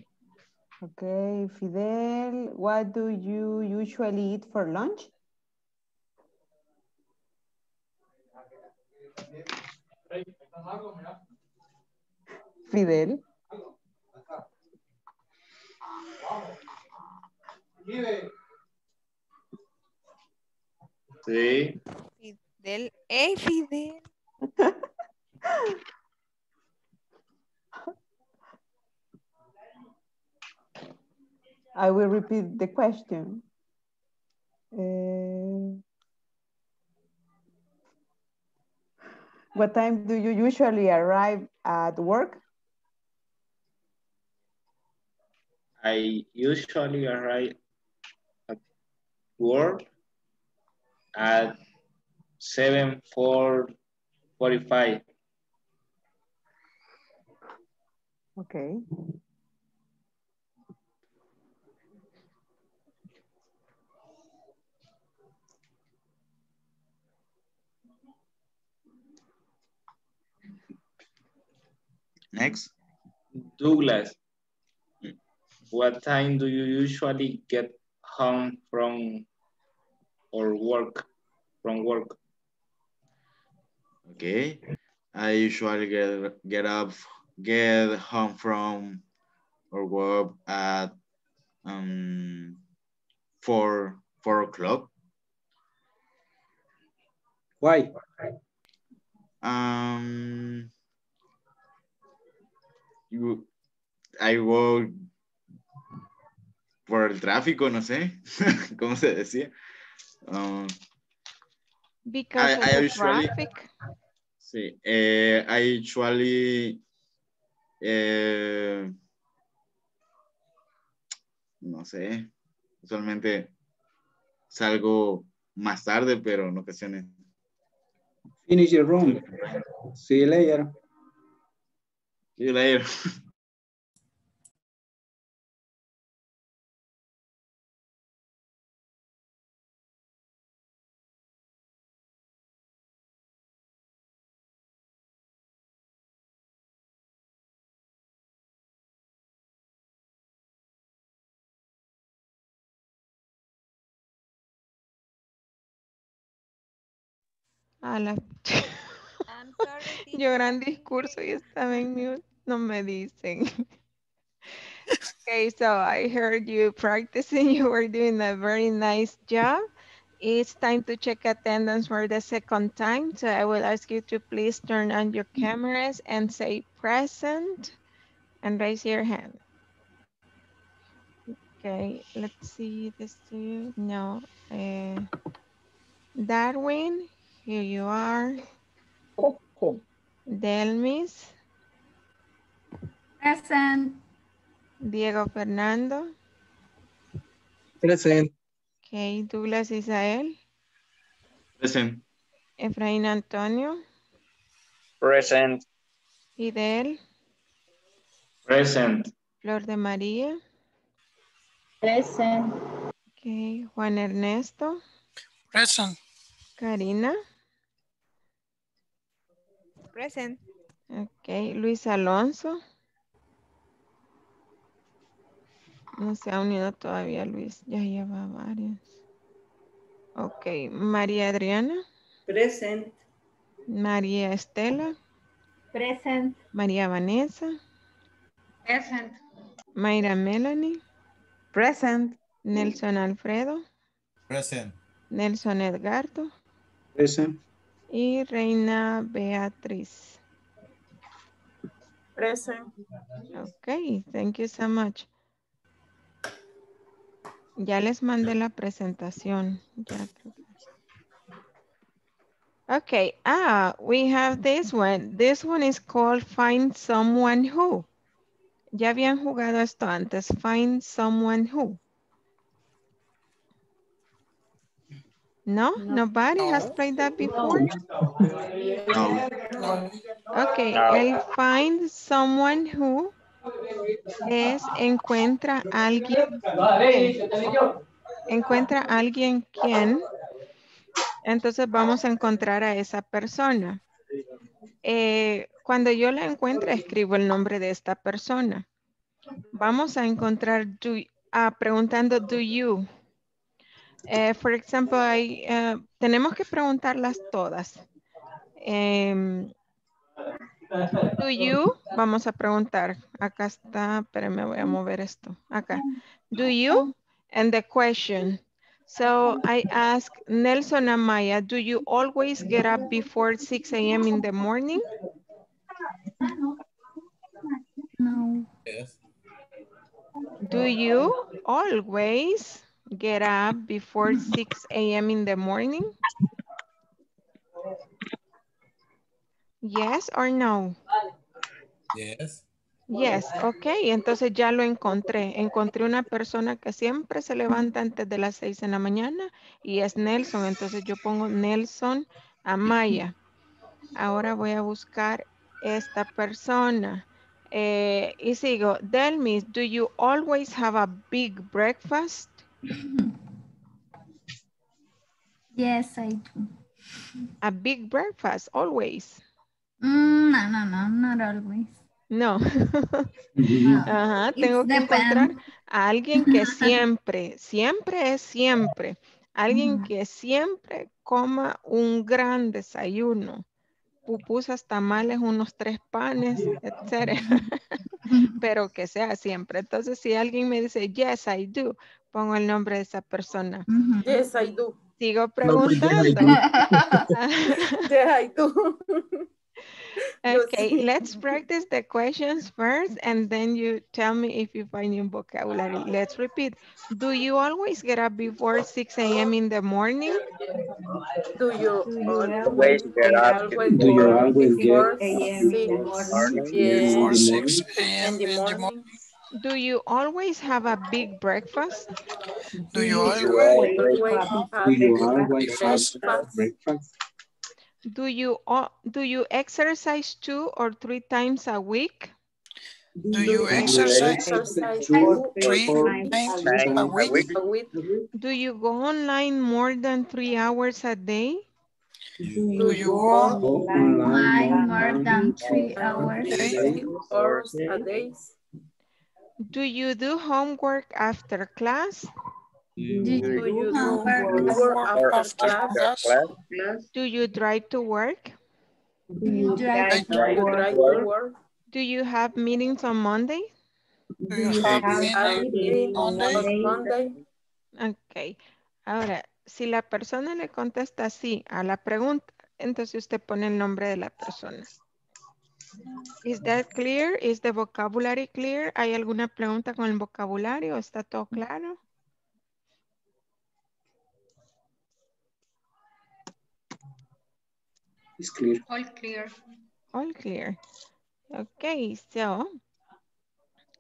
Okay, Fidel, what do you usually eat for lunch? Fidel. Sí. Fidel, hey Fidel. I will repeat the question. Uh, what time do you usually arrive at work? I usually arrive at work at seven forty-five. Okay. Next. Douglas, what time do you usually get home from or work, from work? Okay, I usually get, get up, get home from or work at um, four, four o'clock. Why? Um, You, I walk por el tráfico, no sé, ¿cómo se decía? Um, because I, of I the usually, traffic. Sí, eh, I usually, eh, no sé, usualmente salgo más tarde, pero en ocasiones. Finish your room. See you later. See you later. A la... Yo gran discurso y estaba en mute. No me dicen. Okay, so I heard you practicing. You were doing a very nice job. It's time to check attendance for the second time. So I will ask you to please turn on your cameras and say present and raise your hand. Okay, let's see this to you. No. Uh, Darwin, here you are. Coco. Delmis. Present. Diego Fernando. Present. Okay, Douglas Israel. Present. Efraín Antonio. Present. Fidel. Present. Flor de María. Present. Okay, Juan Ernesto. Present. Karina. Present. Okay, Luis Alonso. No se ha unido todavía Luis. Ya lleva varios. Ok. María Adriana. Present. María Estela. Present. María Vanessa. Present. Mayra Melanie. Present. Nelson Alfredo. Present. Nelson Edgardo. Present. Y Reina Beatriz. Present. Ok, thank you so much. Ya les mandé la presentación. Ya. Okay, ah, we have this one. This one is called Find Someone Who. Ya habían jugado esto antes. Find Someone Who. No? Nobody has played that before? No. Okay, no. El find someone who es encuentra alguien. Encuentra alguien quien. Entonces vamos a encontrar a esa persona. Eh, cuando yo la encuentro, escribo el nombre de esta persona. Vamos a encontrar do, ah, preguntando do you. Eh, for example, I, eh, tenemos que preguntarlas todas. Eh, do you, vamos a preguntar. Acá está, espérenme, voy a mover esto. Acá. Do you? And the question. So I ask Nelson and Maya, do you always get up before six A M in the morning? No. Yes. Do you always get up before six A M in the morning? Yes or no? Yes. Yes, ok. Entonces ya lo encontré. Encontré una persona que siempre se levanta antes de las seis en la mañana y es Nelson. Entonces yo pongo Nelson Amaya. Ahora voy a buscar esta persona. Eh, y sigo. Delmis, do you always have a big breakfast? Yes, I do. A big breakfast, always? Mm, no, no, no, not always. No. Ajá, tengo que encontrar a alguien que siempre, siempre es siempre. Alguien que siempre coma un gran desayuno. Pupusas, tamales, unos tres panes, etcétera. Pero que sea siempre. Entonces, si alguien me dice, yes, I do, pongo el nombre de esa persona. Yes, I do. Sigo preguntando. Yes, I do. Okay, let's practice the questions first and then you tell me if you find new vocabulary. Let's repeat. Do you always get up before six A M in the morning? Do you always get up before six A M in the morning? Do you always have a big breakfast? Do you always have breakfast? Do you do you exercise two or three times a week? Do you exercise two or three times a week? Do you go online more than three hours a day? Do you go online more than three hours a day? Do you do homework after class? Do you Do you drive to work? Do you drive to work? Do you have meetings on Monday? Do you have meetings on Monday? Okay. Ahora, si la persona le contesta sí a la pregunta, entonces usted pone el nombre de la persona. Is that clear? Is the vocabulary clear? ¿Hay alguna pregunta con el vocabulario? ¿Está todo claro? It's clear. All clear. All clear. Okay, so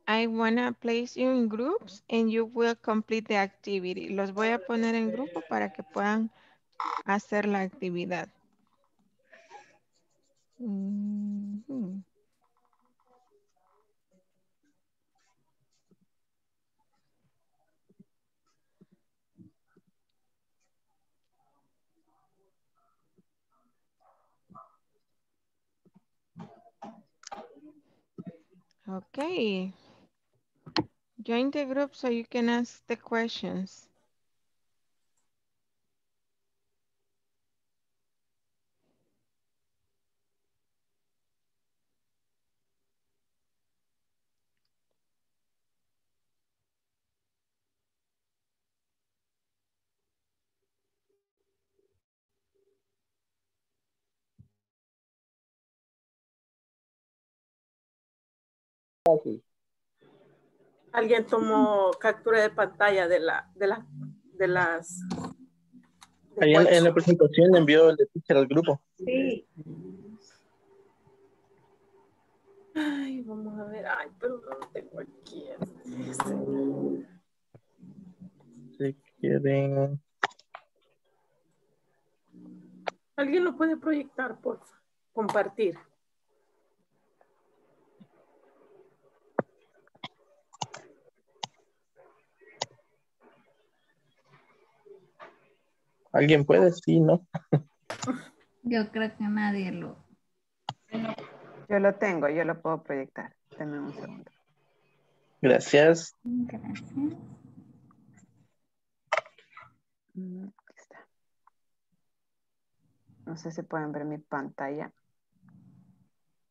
I want to place you in groups and you will complete the activity. Los voy a poner en grupo para que puedan hacer la actividad. Mm-hmm. Okay, Join the group so you can ask the questions. Alguien tomó captura de pantalla de la de las de las de en, en la presentación envió el de Twitter al grupo. Sí. Ay, vamos a ver. Ay, pero no tengo aquí. Si quieren. Alguien lo puede proyectar, por favor. Compartir. ¿Alguien puede? Sí, ¿no? Yo creo que nadie lo... Yo lo tengo, yo lo puedo proyectar. Dame un segundo. Gracias. Gracias. Aquí está. No sé si pueden ver mi pantalla.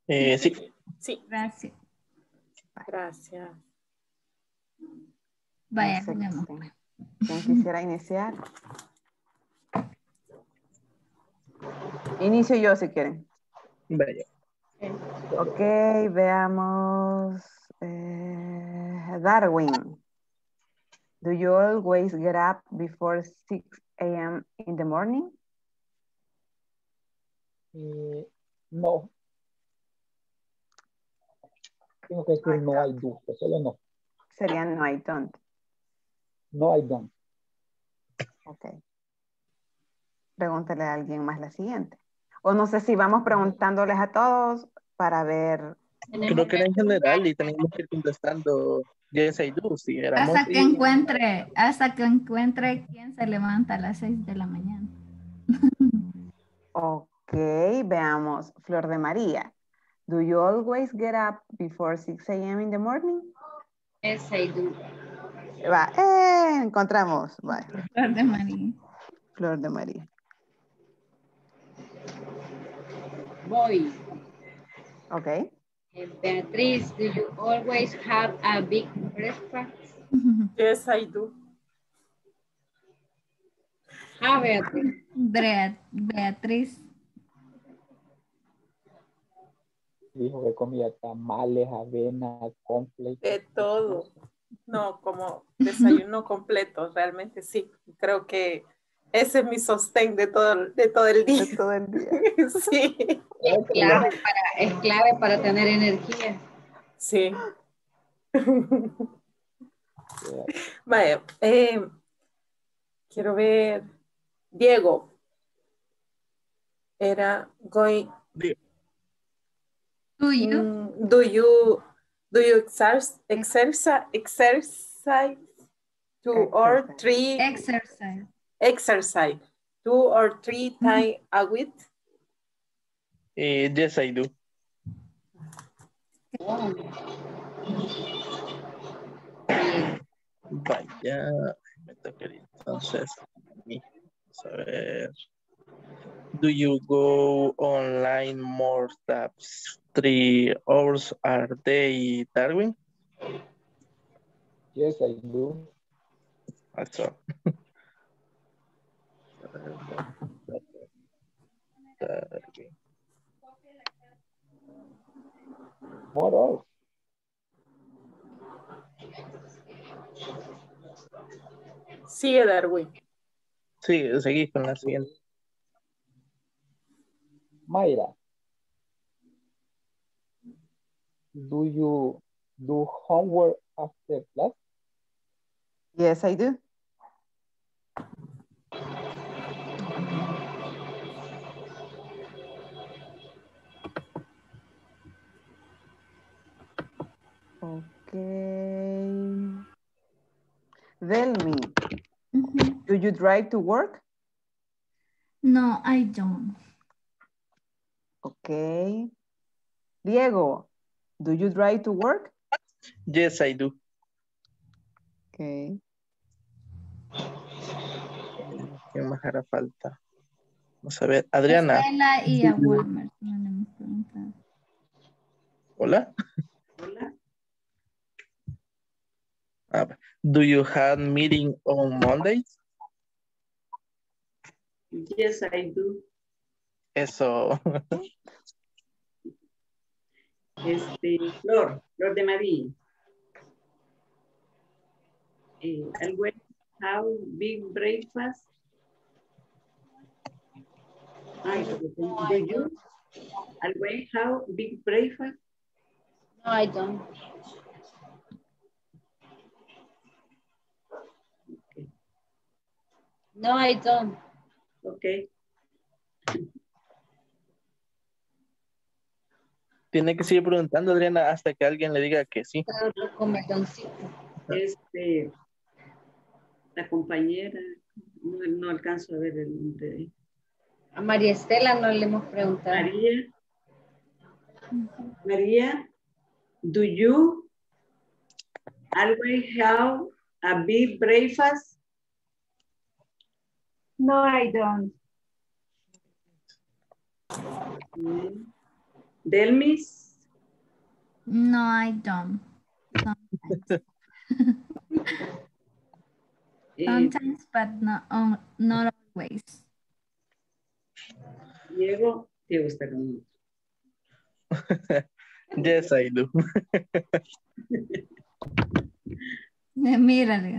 Eh, sí. Sí. Gracias. Gracias. Vaya, no sé tenemos. Quién, ¿quién quisiera iniciar? Inicio yo si quieren. Vaya. Ok, veamos. Eh, Darwin. Do you always get up before six A M in the morning? Eh, no. Tengo que decir I no I do, solo no. Sería no I don't. No I don't. Ok. Pregúntale a alguien más la siguiente. O no sé si vamos preguntándoles a todos para ver. Creo que en general y tenemos que ir contestando yes I do. Si éramos, hasta que y... encuentre, hasta que encuentre quien se levanta a las seis de la mañana. Ok, veamos. Flor de María. Do you always get up before six A M in the morning? Yes I do. Va, eh, encontramos. Va. Flor de María. Flor de María. Boy. Okay. Beatriz, do you always have a big breakfast? Yes, I do. Ah, Beatriz. Beat Beatriz. Dijo que comía tamales, avena, completo. De todo. No, como desayuno completo, realmente sí. Creo que ese es mi sostén de todo, de todo el día. De todo el día. Sí. Es clave, para, es clave para tener energía. Sí. Vale. Eh, quiero ver. Diego. Era going. Do you? Do you, do you exercise, exercise, exercise two exercise. Or three? Exercise. Exercise two or three times a week? Uh, yes, I do. Oh. Vaya, me toca entonces. Vamos a ver. Do you go online more than three hours a day, Darwin? Yes, I do. That's all. What else? Sigue, Darwin. Sí, seguí con la siguiente. Mayra. Do you do homework after class? Yes, I do. Okay. Delmi, do you drive to work? No, I don't. Okay. Diego, do you drive to work? Yes, I do. Okay. ¿Qué más hará falta? Vamos a ver, Adriana. Estela y a Walmart. Hola. Hola. Uh, do you have meeting on Monday? Yes, I do. Eso. Este, Flor, Flor de María. Eh, always have big breakfast. I don't know. Do you? Always have big breakfast. No, I don't. Okay. No, I don't. Okay. Tiene que seguir preguntando, Adriana, hasta que alguien le diga que sí. Este, la compañera, no, no alcanzo a ver el de... A María Estela no le hemos preguntado. María, María, do you always have a big breakfast? No, I don't. Mm. Delmis? No, I don't. Sometimes, Sometimes but not, um, not always. Diego, Diego está conmigo. Yes, I do. Mírale.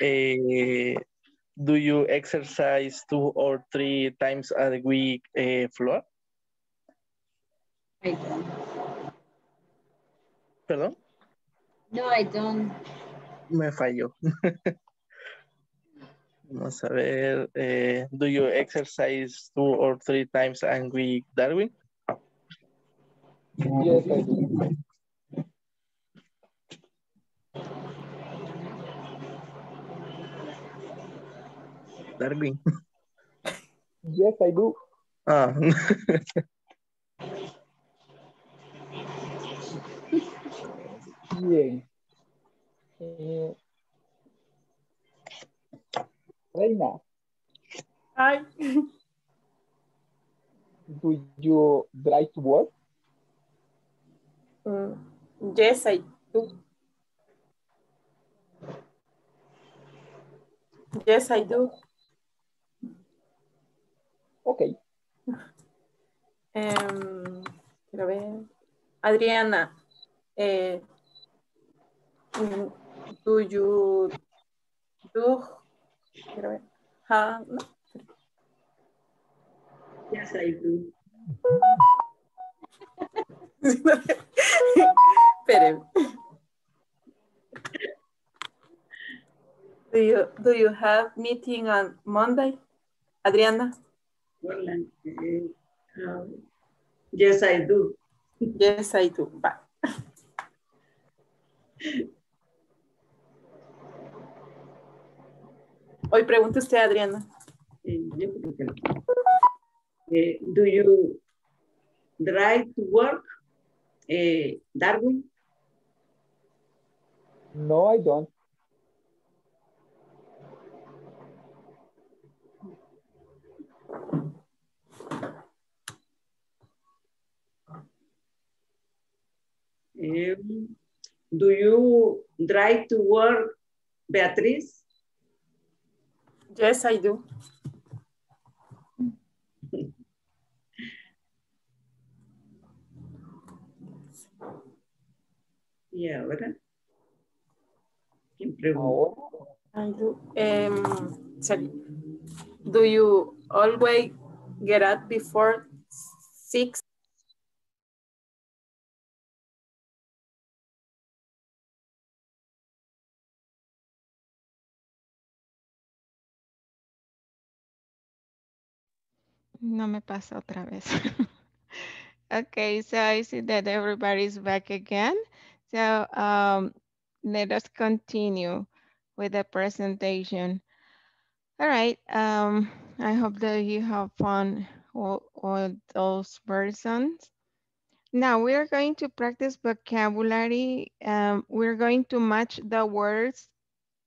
eh, do you exercise two or three times a week, eh, Flor? I don't. Perdón? No, I don't. Me falló. Vamos a ver, eh, do you exercise two or three times a week, Darwin? Yes, I do. Darwin? Yes, I do. Ah. Yeah. Uh, Reina. Hi. Do you drive to work? Mm, yes, I do. Yes, I do. Okay. Um, quiero ver. Adriana, eh, do you do? Quiero ver. Uh, no. Yes, I do. Espere. Do you do you have meeting on Monday, Adriana? Well, uh, yes, I do. Yes, I do. Bye. Hoy pregunta usted, Adriana. Eh, do you drive to work, eh, Darwin? No, I don't. Um, do you drive to work, Beatriz? Yes, I do. Yeah, what? I do. Um, sorry. Do you always get up before six? No me pasa otra vez. Okay, so I see that everybody's back again. So um, let us continue with the presentation. All right, um, I hope that you have fun, all, all those persons. Now we are going to practice vocabulary. Um, we're going to match the words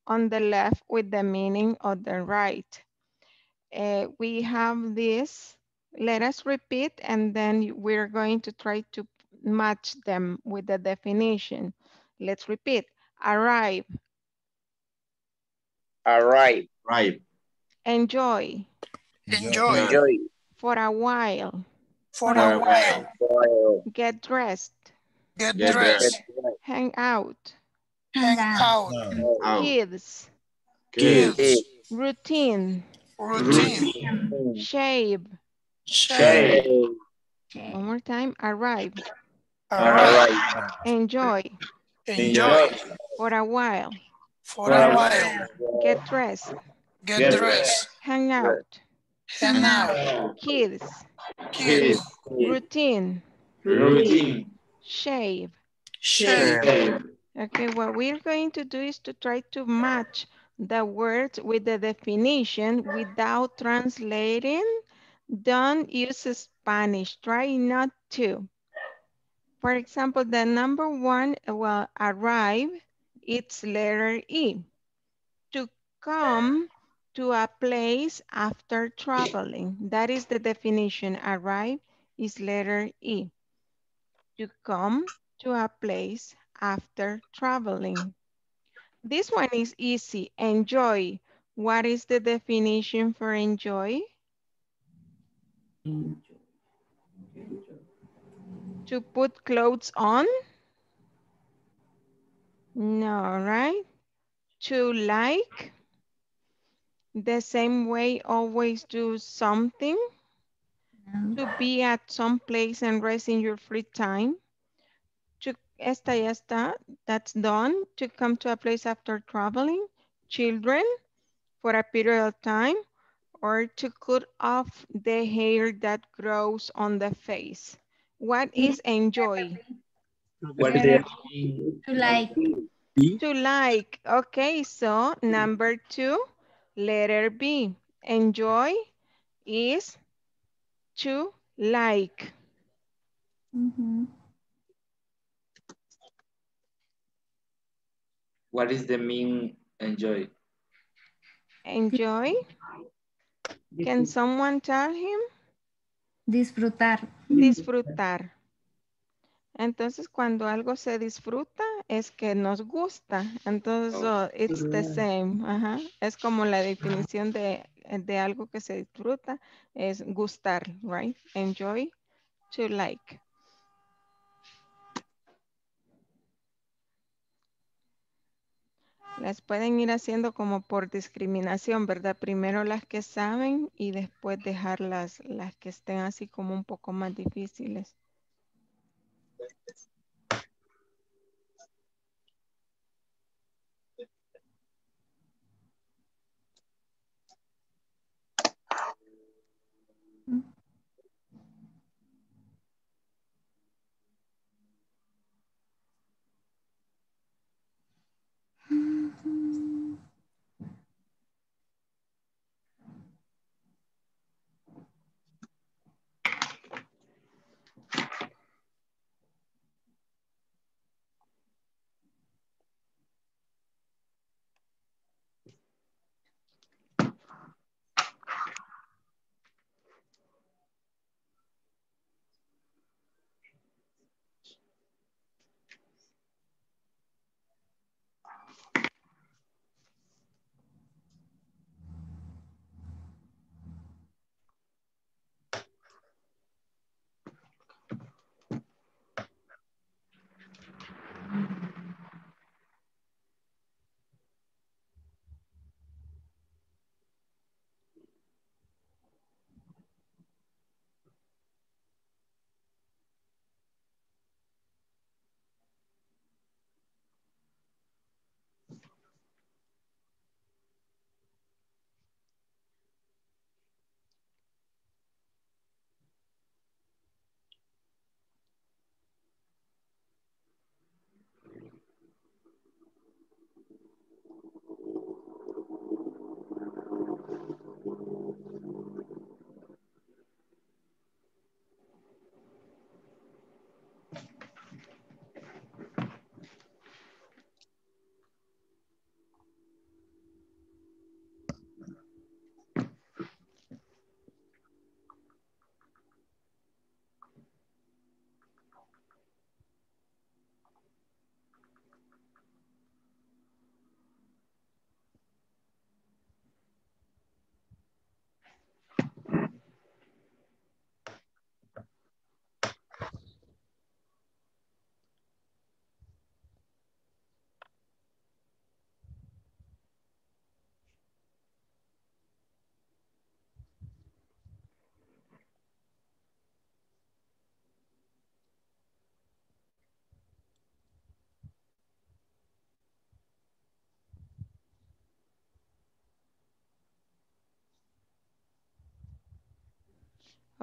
on the left with the meaning on the right. Uh, we have this, let us repeat, and then we're going to try to match them with the definition. Let's repeat, arrive. Arrive. Arrive. Enjoy. Enjoy. Enjoy. For a while. For a while. while. Get dressed. Get, Get dressed. dressed. Hang out. Hang out. Kids. Kids. Kids. Routine. Routine. Routine. Shave. Shave. Shave. One more time. Arrive. Arrive. Arrive. Enjoy. Enjoy. For a while. For a while. Get dressed. Get, Get dressed. Hang out. Hang out. Kids. Kids. Routine. Routine. Shave. Shave. Okay, what we're going to do is to try to match the words with the definition without translating. Don't use Spanish. Try not to. For example, the number one, well, arrive, it's letter E. To come to a place after traveling. That is the definition. Arrive is letter E. To come to a place after traveling. This one is easy. Enjoy. What is the definition for enjoy? Enjoy. Enjoy. To put clothes on? No, right? To like? The same way always do something. No. To be at some place and rest in your free time. To esta ya está, that's done. To come to a place after traveling. Children for a period of time. Or to cut off the hair that grows on the face. What is enjoy? What is it? To like. To like. Okay, so number two. Letter B, enjoy is to like. Mm-hmm. What is the mean enjoy? Enjoy? Can someone tell him? Disfrutar. Disfrutar. Entonces, cuando algo se disfruta, es que nos gusta. Entonces, oh, it's the same. Ajá. Es como la definición de, de algo que se disfruta, es gustar, right? Enjoy, to like. Las pueden ir haciendo como por discriminación, ¿verdad? Primero las que saben y después dejar las, las que estén así como un poco más difíciles.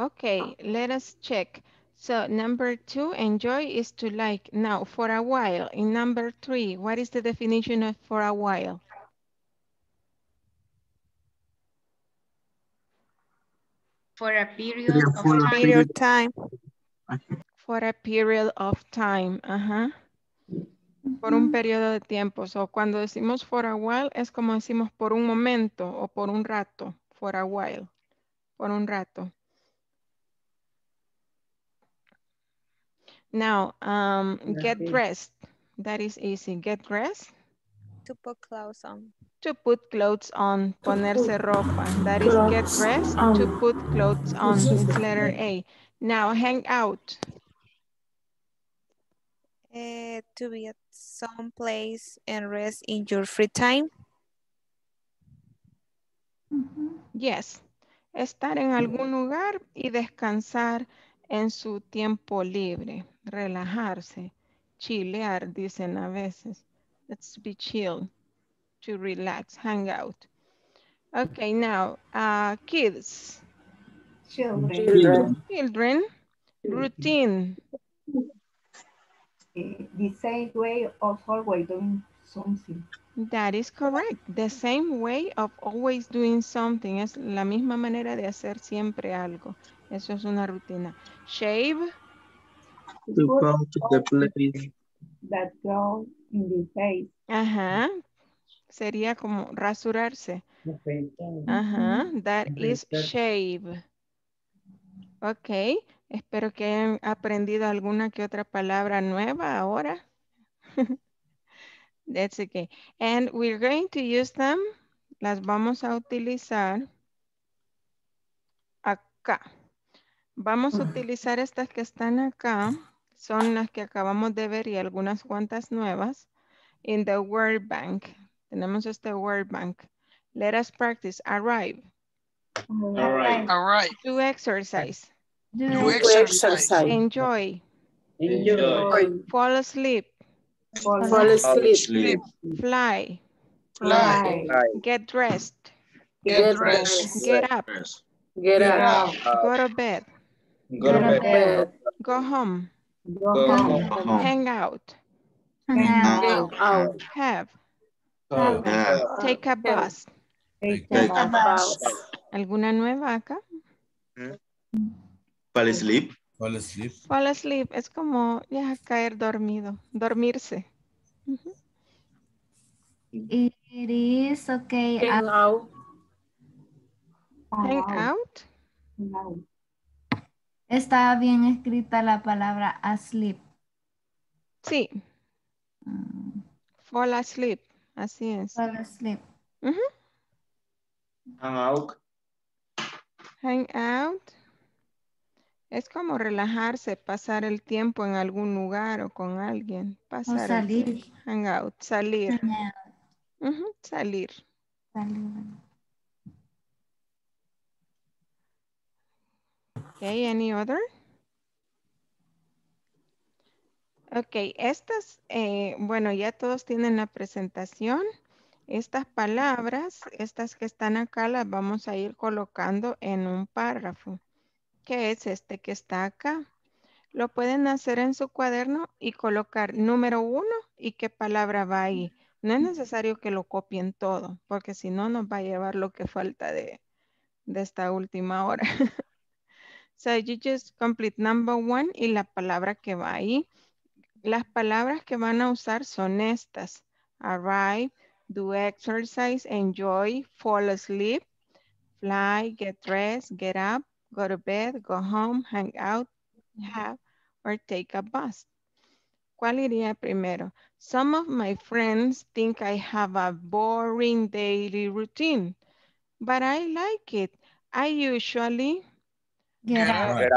Okay, let us check. So number two, enjoy is to like. Now, for a while, in number three, what is the definition of for a while? For a period yeah, of time. Period time. Okay. For a period of time, ajá. Uh-huh. Por un periodo de tiempo. So, cuando decimos for a while, es como decimos por un momento o por un rato. For a while. Por un rato. Now, um, get dressed. That is easy. Get dressed. To put clothes on. To put clothes on, ponerse ropa. That is get dressed, on. To put clothes on, it's letter A. Now, hang out. Uh, to be at some place and rest in your free time. Mm-hmm. Yes. Estar en algún lugar y descansar en su tiempo libre. Relajarse. Chilear, dicen a veces. Let's be chill. To relax, hang out. Okay, now, uh, kids. Children. Children. Children. Routine. The same way of always doing something. That is correct. The same way of always doing something. Es la misma manera de hacer siempre algo. Eso es una rutina. Shave. To go to the place. That go in the face. Ajá. Sería como rasurarse. Ajá, that is shave. Ok, espero que hayan aprendido alguna que otra palabra nueva ahora. That's okay. And we're going to use them. Las vamos a utilizar acá. Vamos a utilizar estas que están acá. Son las que acabamos de ver y algunas cuantas nuevas. In the word bank. Tenemos este word bank. Let us practice. Arrive. Arrive. Arrive. Do exercise. Do, Do exercise. exercise. Enjoy. Enjoy. Enjoy. Fall asleep. Fall, Fall asleep. asleep. Fly. Fly. Fly. Get dressed. Get dressed. Get up. Get up. Get up. Go to bed. Go to bed. bed. Go home. Go, Go home. home. Hang out. Hang out. out. Have. Oh, yeah. Take a bus. Take a bus. ¿Alguna nueva acá? Fall asleep. Fall asleep. Fall asleep. Es como ya caer dormido. Dormirse. Uh-huh. It is okay. Hang out. Hang out. No. Está bien escrita la palabra asleep. Sí. Mm. Fall asleep. Así es. Fall asleep. Uh-huh. Hang out. Hang out. Es como relajarse, pasar el tiempo en algún lugar o con alguien. Pasar o salir. Hang out. Salir. Hang out. Uh-huh. Salir. Salir. Okay, any other? Ok, estas, eh, bueno, ya todos tienen la presentación. Estas palabras, estas que están acá, las vamos a ir colocando en un párrafo, que es este que está acá. Lo pueden hacer en su cuaderno y colocar número uno y qué palabra va ahí. No es necesario que lo copien todo, porque si no nos va a llevar lo que falta de, de esta última hora. So you just complete number one y la palabra que va ahí. Las palabras que van a usar son estas. Arrive, do exercise, enjoy, fall asleep, fly, get dressed, get up, go to bed, go home, hang out, have, or take a bus. ¿Cuál iría primero? Some of my friends think I have a boring daily routine, but I like it. I usually get, get up at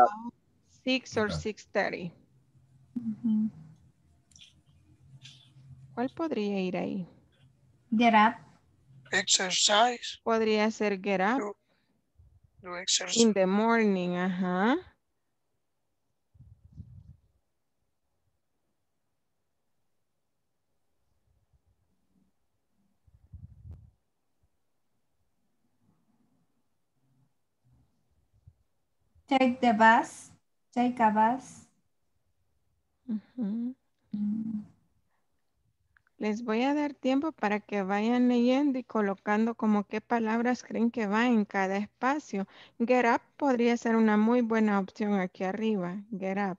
six or six thirty. Mm-hmm. ¿Cuál podría ir ahí? Get up. Exercise. Podría ser get up. Do, do exercise. In the morning, ajá. Take the bus. Take a bus. Uh-huh. Mm. Les voy a dar tiempo para que vayan leyendo y colocando como qué palabras creen que va en cada espacio. Get up podría ser una muy buena opción aquí arriba. Get up.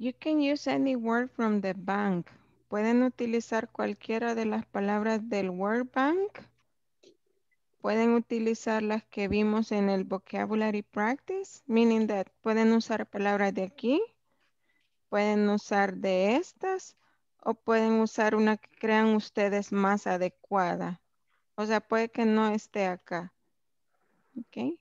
You can use any word from the bank. Pueden utilizar cualquiera de las palabras del word bank. Pueden utilizar las que vimos en el vocabulary practice, meaning that pueden usar palabras de aquí, pueden usar de estas, o pueden usar una que crean ustedes más adecuada. O sea, puede que no esté acá. Ok.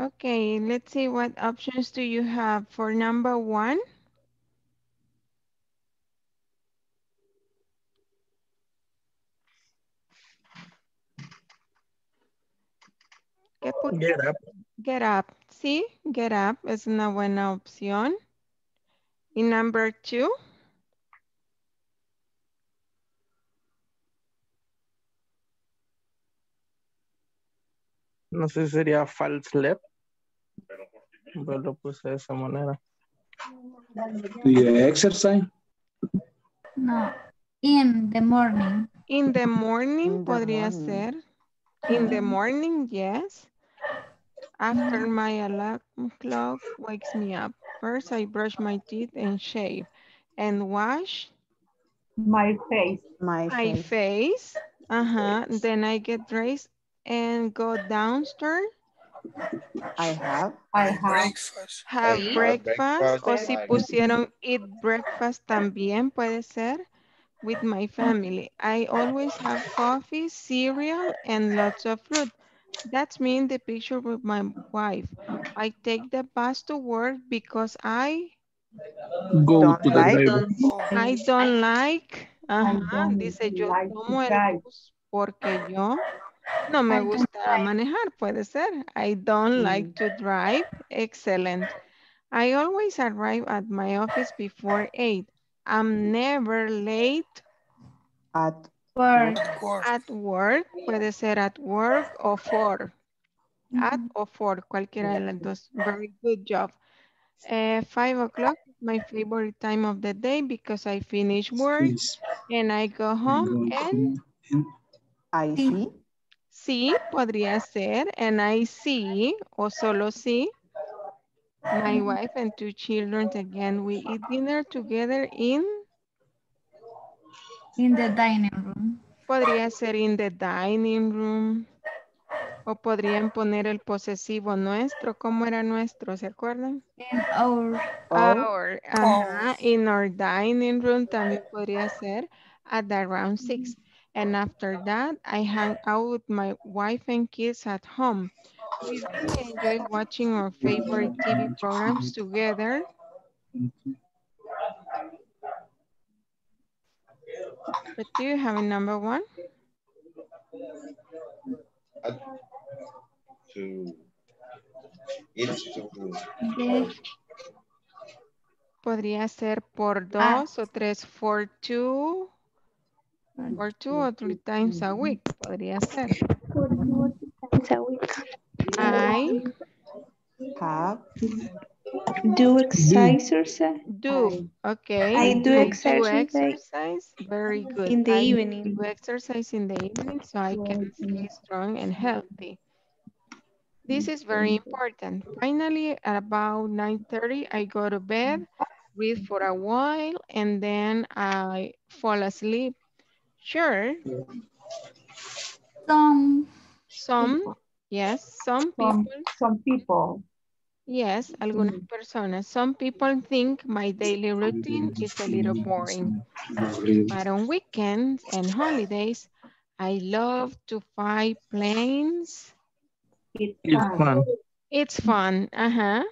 Okay, let's see what options do you have for number one. Get, get up. Get up. Sí, get up es una buena opción. Y number two. No sé si sería false left. Pero lo puse de esa manera. Do you exercise? No. In the morning. In the morning podría ser. In the morning, yes. After my alarm clock wakes me up. First I brush my teeth and shave. And wash. My face. My face. My face. Uh-huh. Then I get dressed and go downstairs. I have. I have. Breakfast. Have I breakfast. Have breakfast. O si pusieron eat breakfast también puede ser. With my family. I always have coffee, cereal, and lots of fruit. That's me in the picture with my wife. I take the bus to work because I go don't to like. The I don't like. Ajá. Dice yo como el bus porque yo. No me gusta manejar, puede ser. I don't like to drive. Excellent. I always arrive at my office before eight. I'm never late. At work. At work. Puede ser at work or for. At or for. Cualquiera de las dos. Very good job. Uh, five o'clock is my favorite time of the day because I finish work and I go home and I see. Sí, podría ser. And I see, o solo sí. My wife and two children again. We eat dinner together in? In the dining room. Podría ser in the dining room. O podrían poner el posesivo nuestro. ¿Cómo era nuestro? ¿Se acuerdan? In our. Our. Ajá. In our dining room también podría ser. At around six. And after that, I hang out with my wife and kids at home. We really enjoy watching our favorite T V programs together. But do you have a number one? Uh, to, it's to, okay. Podría ser por dos ah. o tres, for two. Or two or three times a week, podría ser. I have do exercises. Do, okay. I do, do exercise. exercise. Very good. In the I evening. Do exercise in the evening so I can stay strong and healthy. This is very important. Finally, at about nine thirty, I go to bed, read for a while, and then I fall asleep. Sure. Some. Some. People. Yes. Some people. Some people. Yes. Algunas personas. Some people think my daily routine is a little boring. But on weekends and holidays, I love to fly planes. It's fun. It's fun. Uh-huh.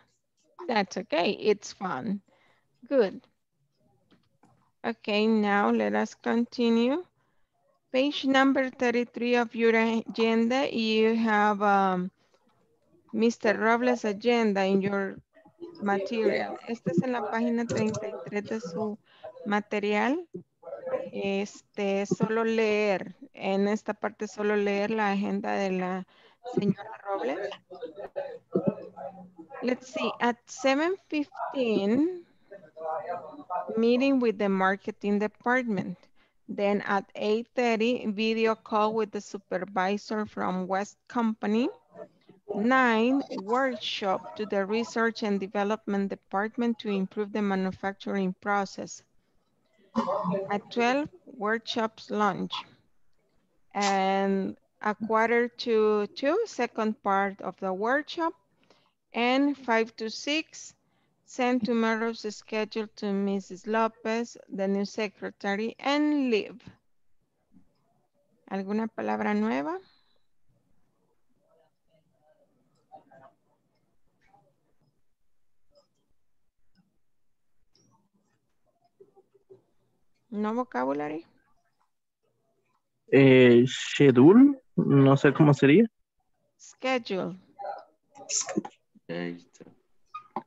That's okay. It's fun. Good. Okay. Now let us continue. Page number thirty-three of your agenda, you have um, Mister Robles' agenda in your material. Esta es en la página treinta y tres de su material. Este, solo leer, en esta parte solo leer la agenda de la señora Robles. Let's see, at seven fifteen, meeting with the marketing department. Then at eight thirty, video call with the supervisor from West Company. nine, workshop to the research and development department to improve the manufacturing process. At twelve, workshops lunch. And a quarter to two, second part of the workshop. And five to six, send tomorrow's schedule to Missus López, the new secretary, and leave. ¿Alguna palabra nueva? ¿No vocabulary? Eh, schedule, no sé cómo sería. Schedule.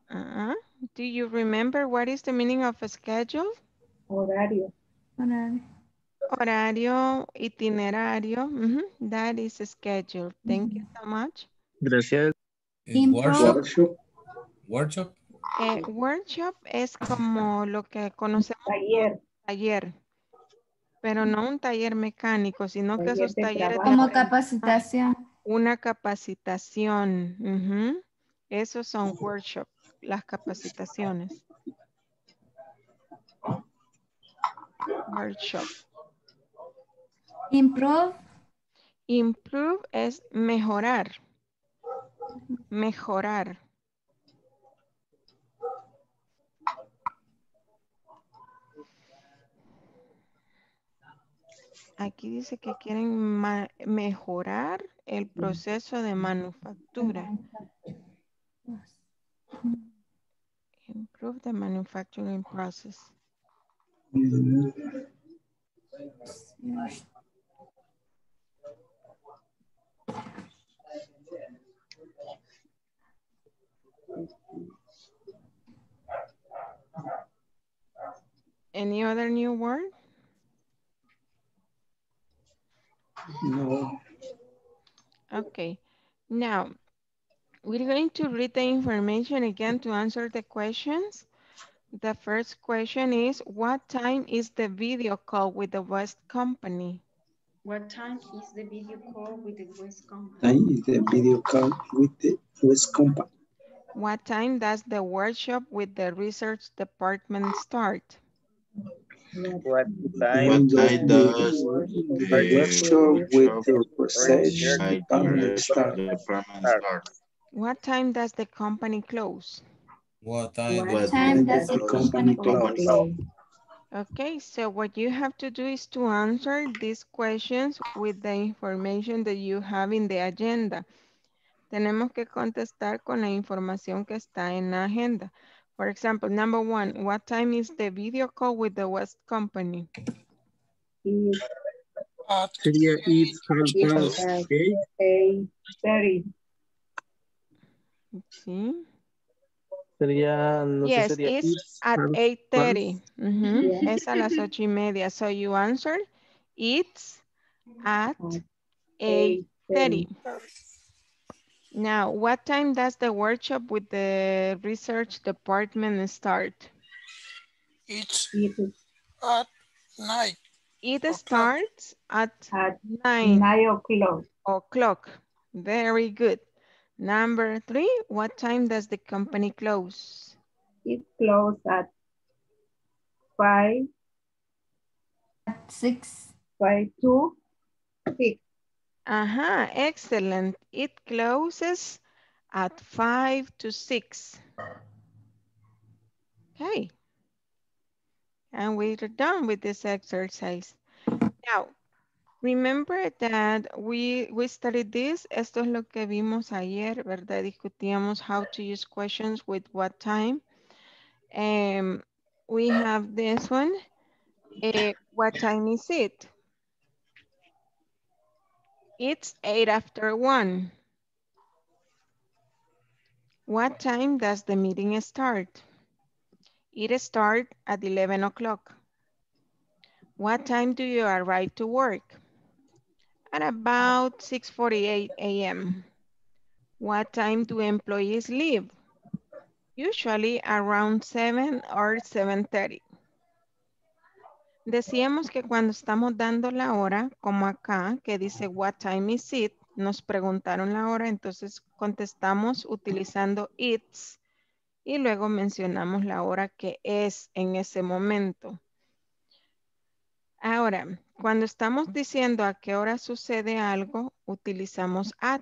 Uh-huh. Do you remember what is the meaning of a schedule? Horario. Horario, Horario itinerario. Mm-hmm. That is a schedule. Thank you so much. Gracias. Workshop. Workshop. Eh, workshop es como lo que conocemos. Taller. Taller. Pero no un taller mecánico, sino taller que esos talleres. Trabajo. Como capacitación. Una capacitación. Uh-huh. Esos son workshops. Las capacitaciones. Workshop. Improve. Improve es mejorar. Mejorar. Aquí dice que quieren mejorar el proceso de manufactura. Improve the manufacturing process. Any other new word? No. Okay. Now, we're going to read the information again to answer the questions. The first question is, what time is the video call with the West Company? What time is the video call with the West Company? Time is the video call with the West Company. What time does the workshop with the research department start? What time does the workshop with the research department start? What time does the company close? What time, what time does the company close? Okay, so what you have to do is to answer these questions with the information that you have in the agenda. Tenemos que contestar con la información que está en la agenda. For example, number one, what time is the video call with the West Company? three thirty. Sí. Sería, no yes, sé, sería it's, it's at eight thirty. Mm-hmm. Yeah. Es a las ocho y media. So you answered, it's at eight thirty. Now, what time does the workshop with the research department start? It's at nine. It o'clock. starts at, at nine, nine o'clock. O'clock. Very good. Number three, what time does the company close? It closes at five, at six, five, two, six. Uh-huh, excellent. It closes at five to six. Okay. And we're done with this exercise. Now, remember that we, we studied this. Esto es lo que vimos ayer, ¿verdad? Discutíamos how to use questions with what time. Um, we have this one. Uh, what time is it? It's eight after one. What time does the meeting start? It starts at eleven o'clock. What time do you arrive to work? At about six forty-eight a m What time do employees leave? Usually around seven or seven thirty. Decíamos que cuando estamos dando la hora, como acá, que dice what time is it, nos preguntaron la hora, entonces contestamos utilizando it's y luego mencionamos la hora que es en ese momento. Ahora, cuando estamos diciendo a qué hora sucede algo, utilizamos at.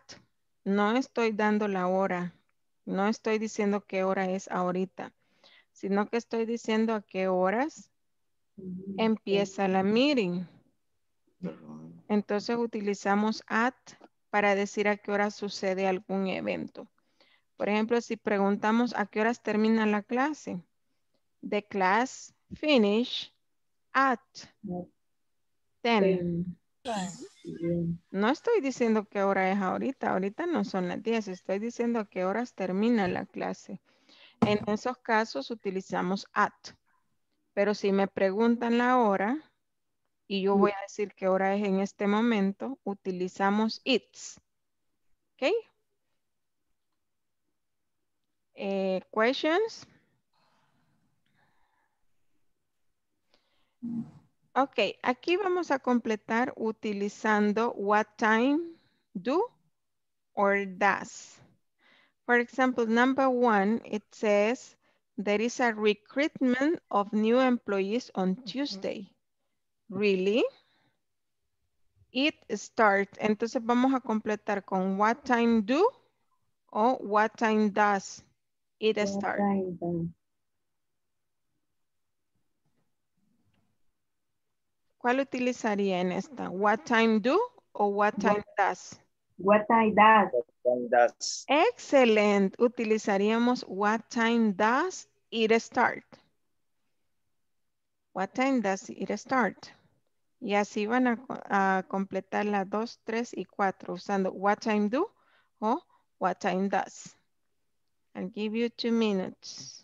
No estoy dando la hora. No estoy diciendo qué hora es ahorita, sino que estoy diciendo a qué horas empieza la meeting. Entonces utilizamos at para decir a qué hora sucede algún evento. Por ejemplo, si preguntamos a qué horas termina la clase. The class finish at ten. No estoy diciendo qué hora es ahorita. Ahorita no son las diez. Estoy diciendo a qué horas termina la clase. En esos casos utilizamos at. Pero si me preguntan la hora y yo voy a decir qué hora es en este momento, utilizamos it's. ¿Ok? Eh, questions? Ok, aquí vamos a completar utilizando what time, do, or does. For example, number one, it says, there is a recruitment of new employees on Tuesday. Really? It starts. Entonces vamos a completar con what time do o what time does it start. ¿Cuál utilizaría en esta? What time do o what time does? What time does. What time does. Excellent. Utilizaríamos what time does it start. What time does it start. Y así van a, a completar las dos, tres y cuatro usando what time do o what time does. I'll give you two minutes.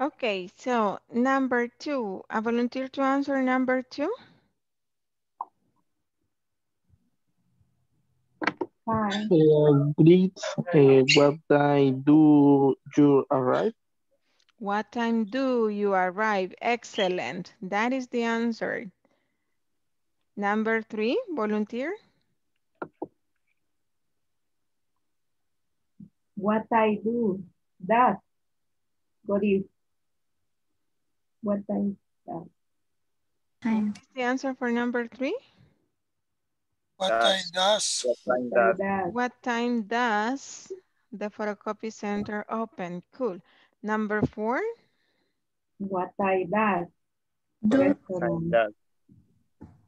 Okay, so number two, a volunteer to answer number two. Hi. Uh, great. Uh, what time do you arrive? What time do you arrive? Excellent. That is the answer. Number three, volunteer. What I do that. What is? What time that? Time. Is the answer for number three? What time does? What time does the photocopy center open? Cool. Number four. What time does? Do.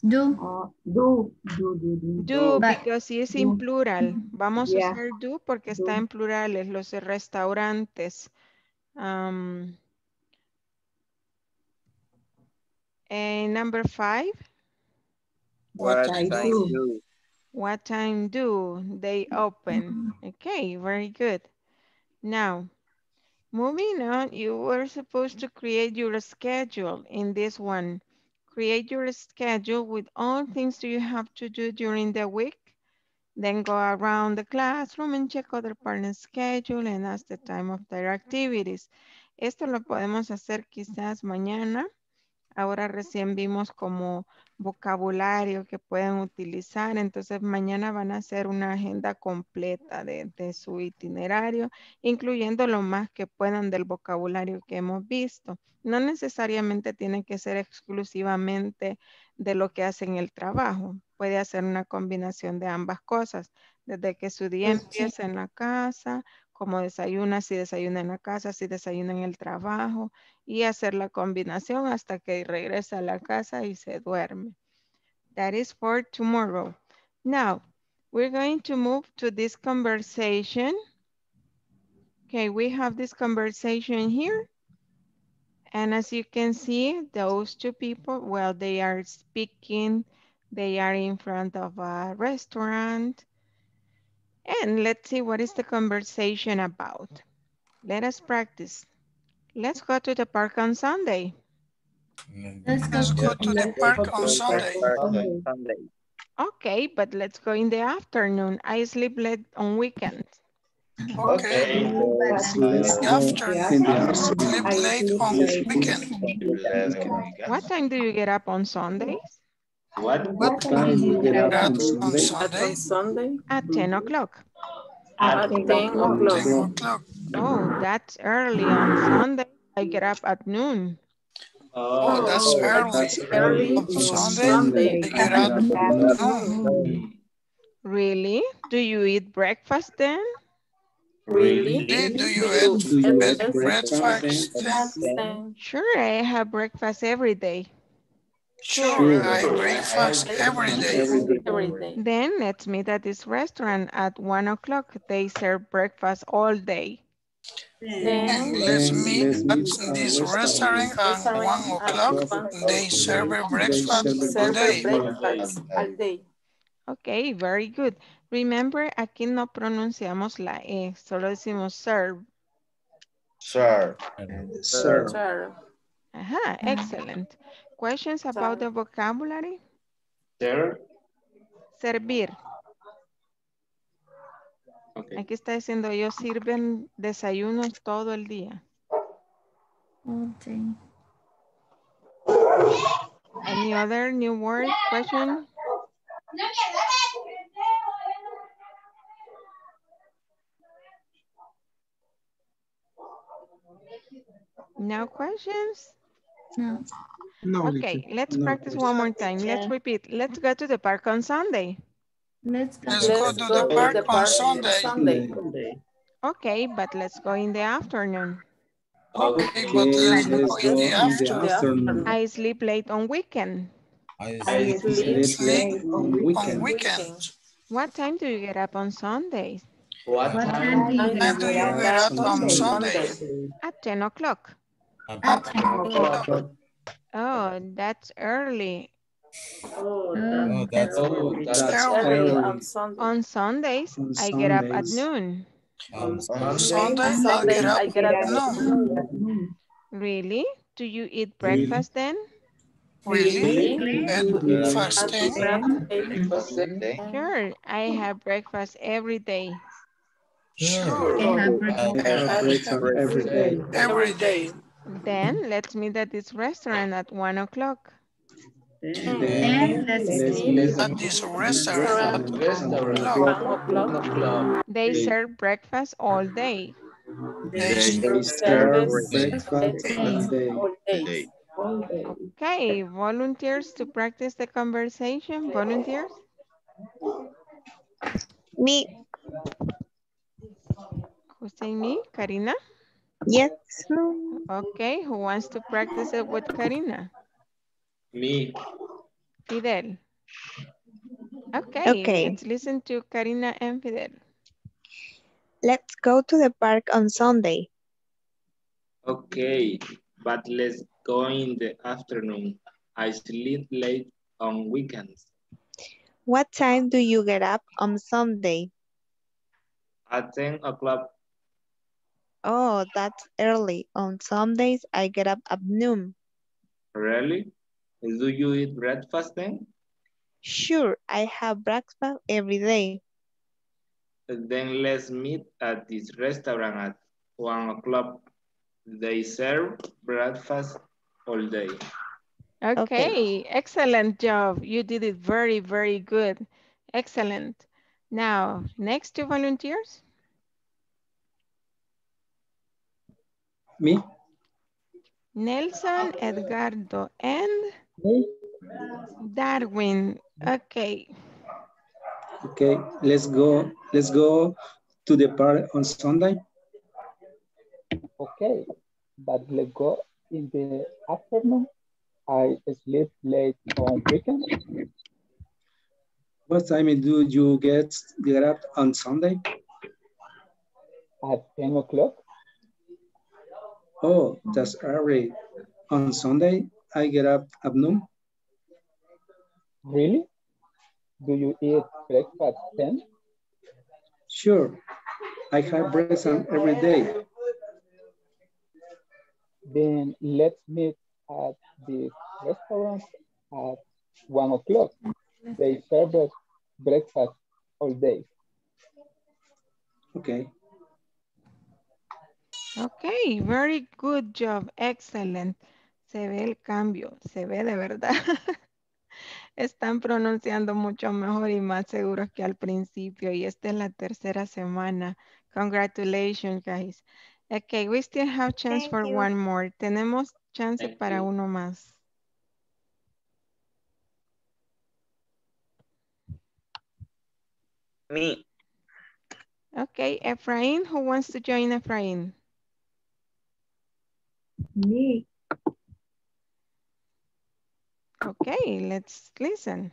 Do. Uh, do. Do. Do. Do. Do, because it's in plural. Vamos yeah. a usar do porque do. Está en plurales. Los restaurantes. Um, and number five. What, what time do. do? What time do they open? Okay, very good. Now, moving on, you were supposed to create your schedule in this one. Create your schedule with all things that you have to do during the week. Then go around the classroom and check other partners' schedule and ask the time of their activities. Esto lo podemos hacer quizás mañana. Ahora recién vimos como vocabulario que pueden utilizar, entonces mañana van a hacer una agenda completa de, de su itinerario, incluyendo lo más que puedan del vocabulario que hemos visto. No necesariamente tiene que ser exclusivamente de lo que hacen el trabajo, puede hacer una combinación de ambas cosas, desde que su día empieza en la casa, como desayuna, si desayuna en la casa, si desayuna en el trabajo, y hacer la combinación hasta que regresa a la casa y se duerme. That is for tomorrow. Now, we're going to move to this conversation. Okay, we have this conversation here. And as you can see, those two people, well, they are speaking. They are in front of a restaurant. And let's see what is the conversation about. Let us practice. Let's go to the park on Sunday. Let's go, let's go to the park on Sunday. Sunday. Okay, but let's go in the afternoon. I sleep late on weekends. Okay. After I sleep late on weekend. What time do you get up on Sundays? What, what time do you get up on Sunday? On Sunday? At ten o'clock. At ten o'clock. Oh, that's early on Sunday. I get up at noon. Oh, that's early. That's early on Sunday. I get up at noon. Really? Do you eat breakfast then? Really? really? Do you eat, do you eat breakfast, breakfast then? then? Sure, I have breakfast every day. Sure, I breakfast every day. every day. Then let's meet at this restaurant at one o'clock. They serve breakfast all day. Then let's meet at this restaurant at one o'clock. They serve breakfast all day. Okay, very good. Remember, aquí no pronunciamos la E, solo decimos serve. Serve. Serve. Aha, excellent. Questions about the vocabulary? There. Servir. Okay. Aquí está diciendo, ellos sirven desayunos todo el día. Okay. Any other new word, question? No questions? No. No, okay, let's no, practice no. one more time. Yeah. Let's repeat. Let's go to the park on Sunday. Let's go, let's go to the go park, the park on, Sunday. on Sunday. Okay, but let's go in the afternoon. Okay, okay but let's, let's go, go in the afternoon. afternoon. I sleep late on weekend. I sleep, I sleep, sleep late on weekend. on weekend. What time do you get up on Sunday? What, what time do you get, do you get up on Sunday? Sunday? At ten o'clock. At ten o'clock. Oh, that's early. Oh, no, that's, early. that's early. On, Sunday. on Sundays, on I get up at noon. On Sundays, on Sundays I get up at noon. Really? Do you eat breakfast really? then? Really? really? And breakfast day? Sure, I have breakfast every day. Sure, I have breakfast every day. Every day. Then let's meet at this restaurant at one o'clock. Then, then let's meet at this restaurant at one o'clock. They serve breakfast all day. They serve breakfast all day. Okay, volunteers to practice the conversation. Volunteers? Me. Who's saying me? Karina? Yes. Okay, who wants to practice it with Karina? Me. Fidel. Okay, okay, let's listen to Karina and Fidel. Let's go to the park on Sunday. Okay, but let's go in the afternoon. I sleep late on weekends. What time do you get up on Sunday? At ten o'clock. Oh, that's early. On Sundays, I get up at noon. Really? Do you eat breakfast then? Sure, I have breakfast every day. Then let's meet at this restaurant at one o'clock. They serve breakfast all day. Okay. okay, excellent job. You did it very, very good. Excellent. Now, next two volunteers. Me. Nelson Edgardo and Me? Darwin. Okay. Okay, let's go. Let's go to the park on Sunday. Okay, but let's go in the afternoon. I sleep late on weekends. What time do you get up on Sunday? At ten o'clock. Oh, that's early. On Sunday, I get up at noon. Really? Do you eat breakfast then? Sure, I have breakfast every day. Then let's meet at the restaurant at one o'clock. They serve breakfast all day. Okay. Okay, very good job. Excellent. Se ve el cambio, se ve de verdad. Están pronunciando mucho mejor y más seguros que al principio. Y esta es la tercera semana. Congratulations, guys. Okay, we still have chance Thank for you. one more. Tenemos chance Thank para you. uno más. Me. Okay, Efraín, who wants to join Efraín? Me. Okay, let's listen.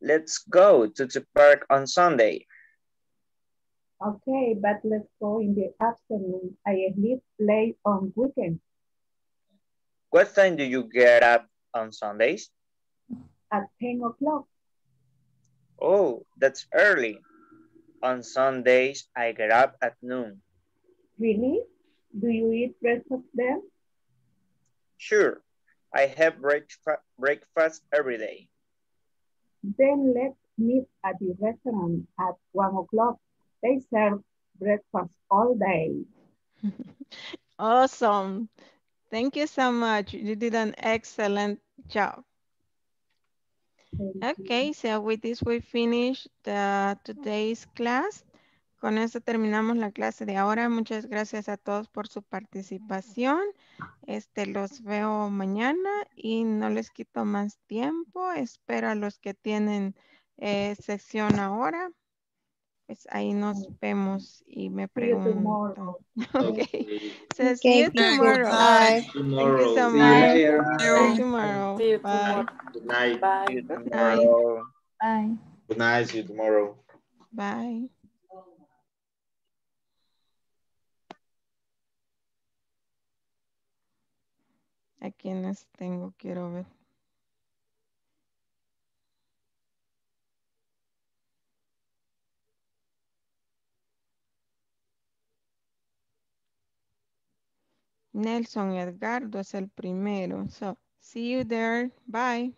Let's go to the park on Sunday. Okay, but let's go in the afternoon. I sleep late on weekends. What time do you get up on Sundays? At ten o'clock. Oh, that's early. On Sundays, I get up at noon. Really? Do you eat breakfast then? Sure, I have breakfast every day. Then let's meet at the restaurant at one o'clock. They serve breakfast all day. Awesome. Thank you so much. You did an excellent job. Okay, so with this we finish the, today's class. Con esto terminamos la clase de ahora. Muchas gracias a todos por su participación. Este, los veo mañana y no les quito más tiempo. Espero a los que tienen eh, sección ahora. Pues ahí nos vemos y me pregunto. Okay. So see you tomorrow. Bye. Thank you so much. See you tomorrow. Bye. Good night. Bye. Good night. Bye. Good night. See you tomorrow. Bye. ¿A quiénes tengo? Quiero ver. Nelson Edgardo es el primero. So, see you there. Bye.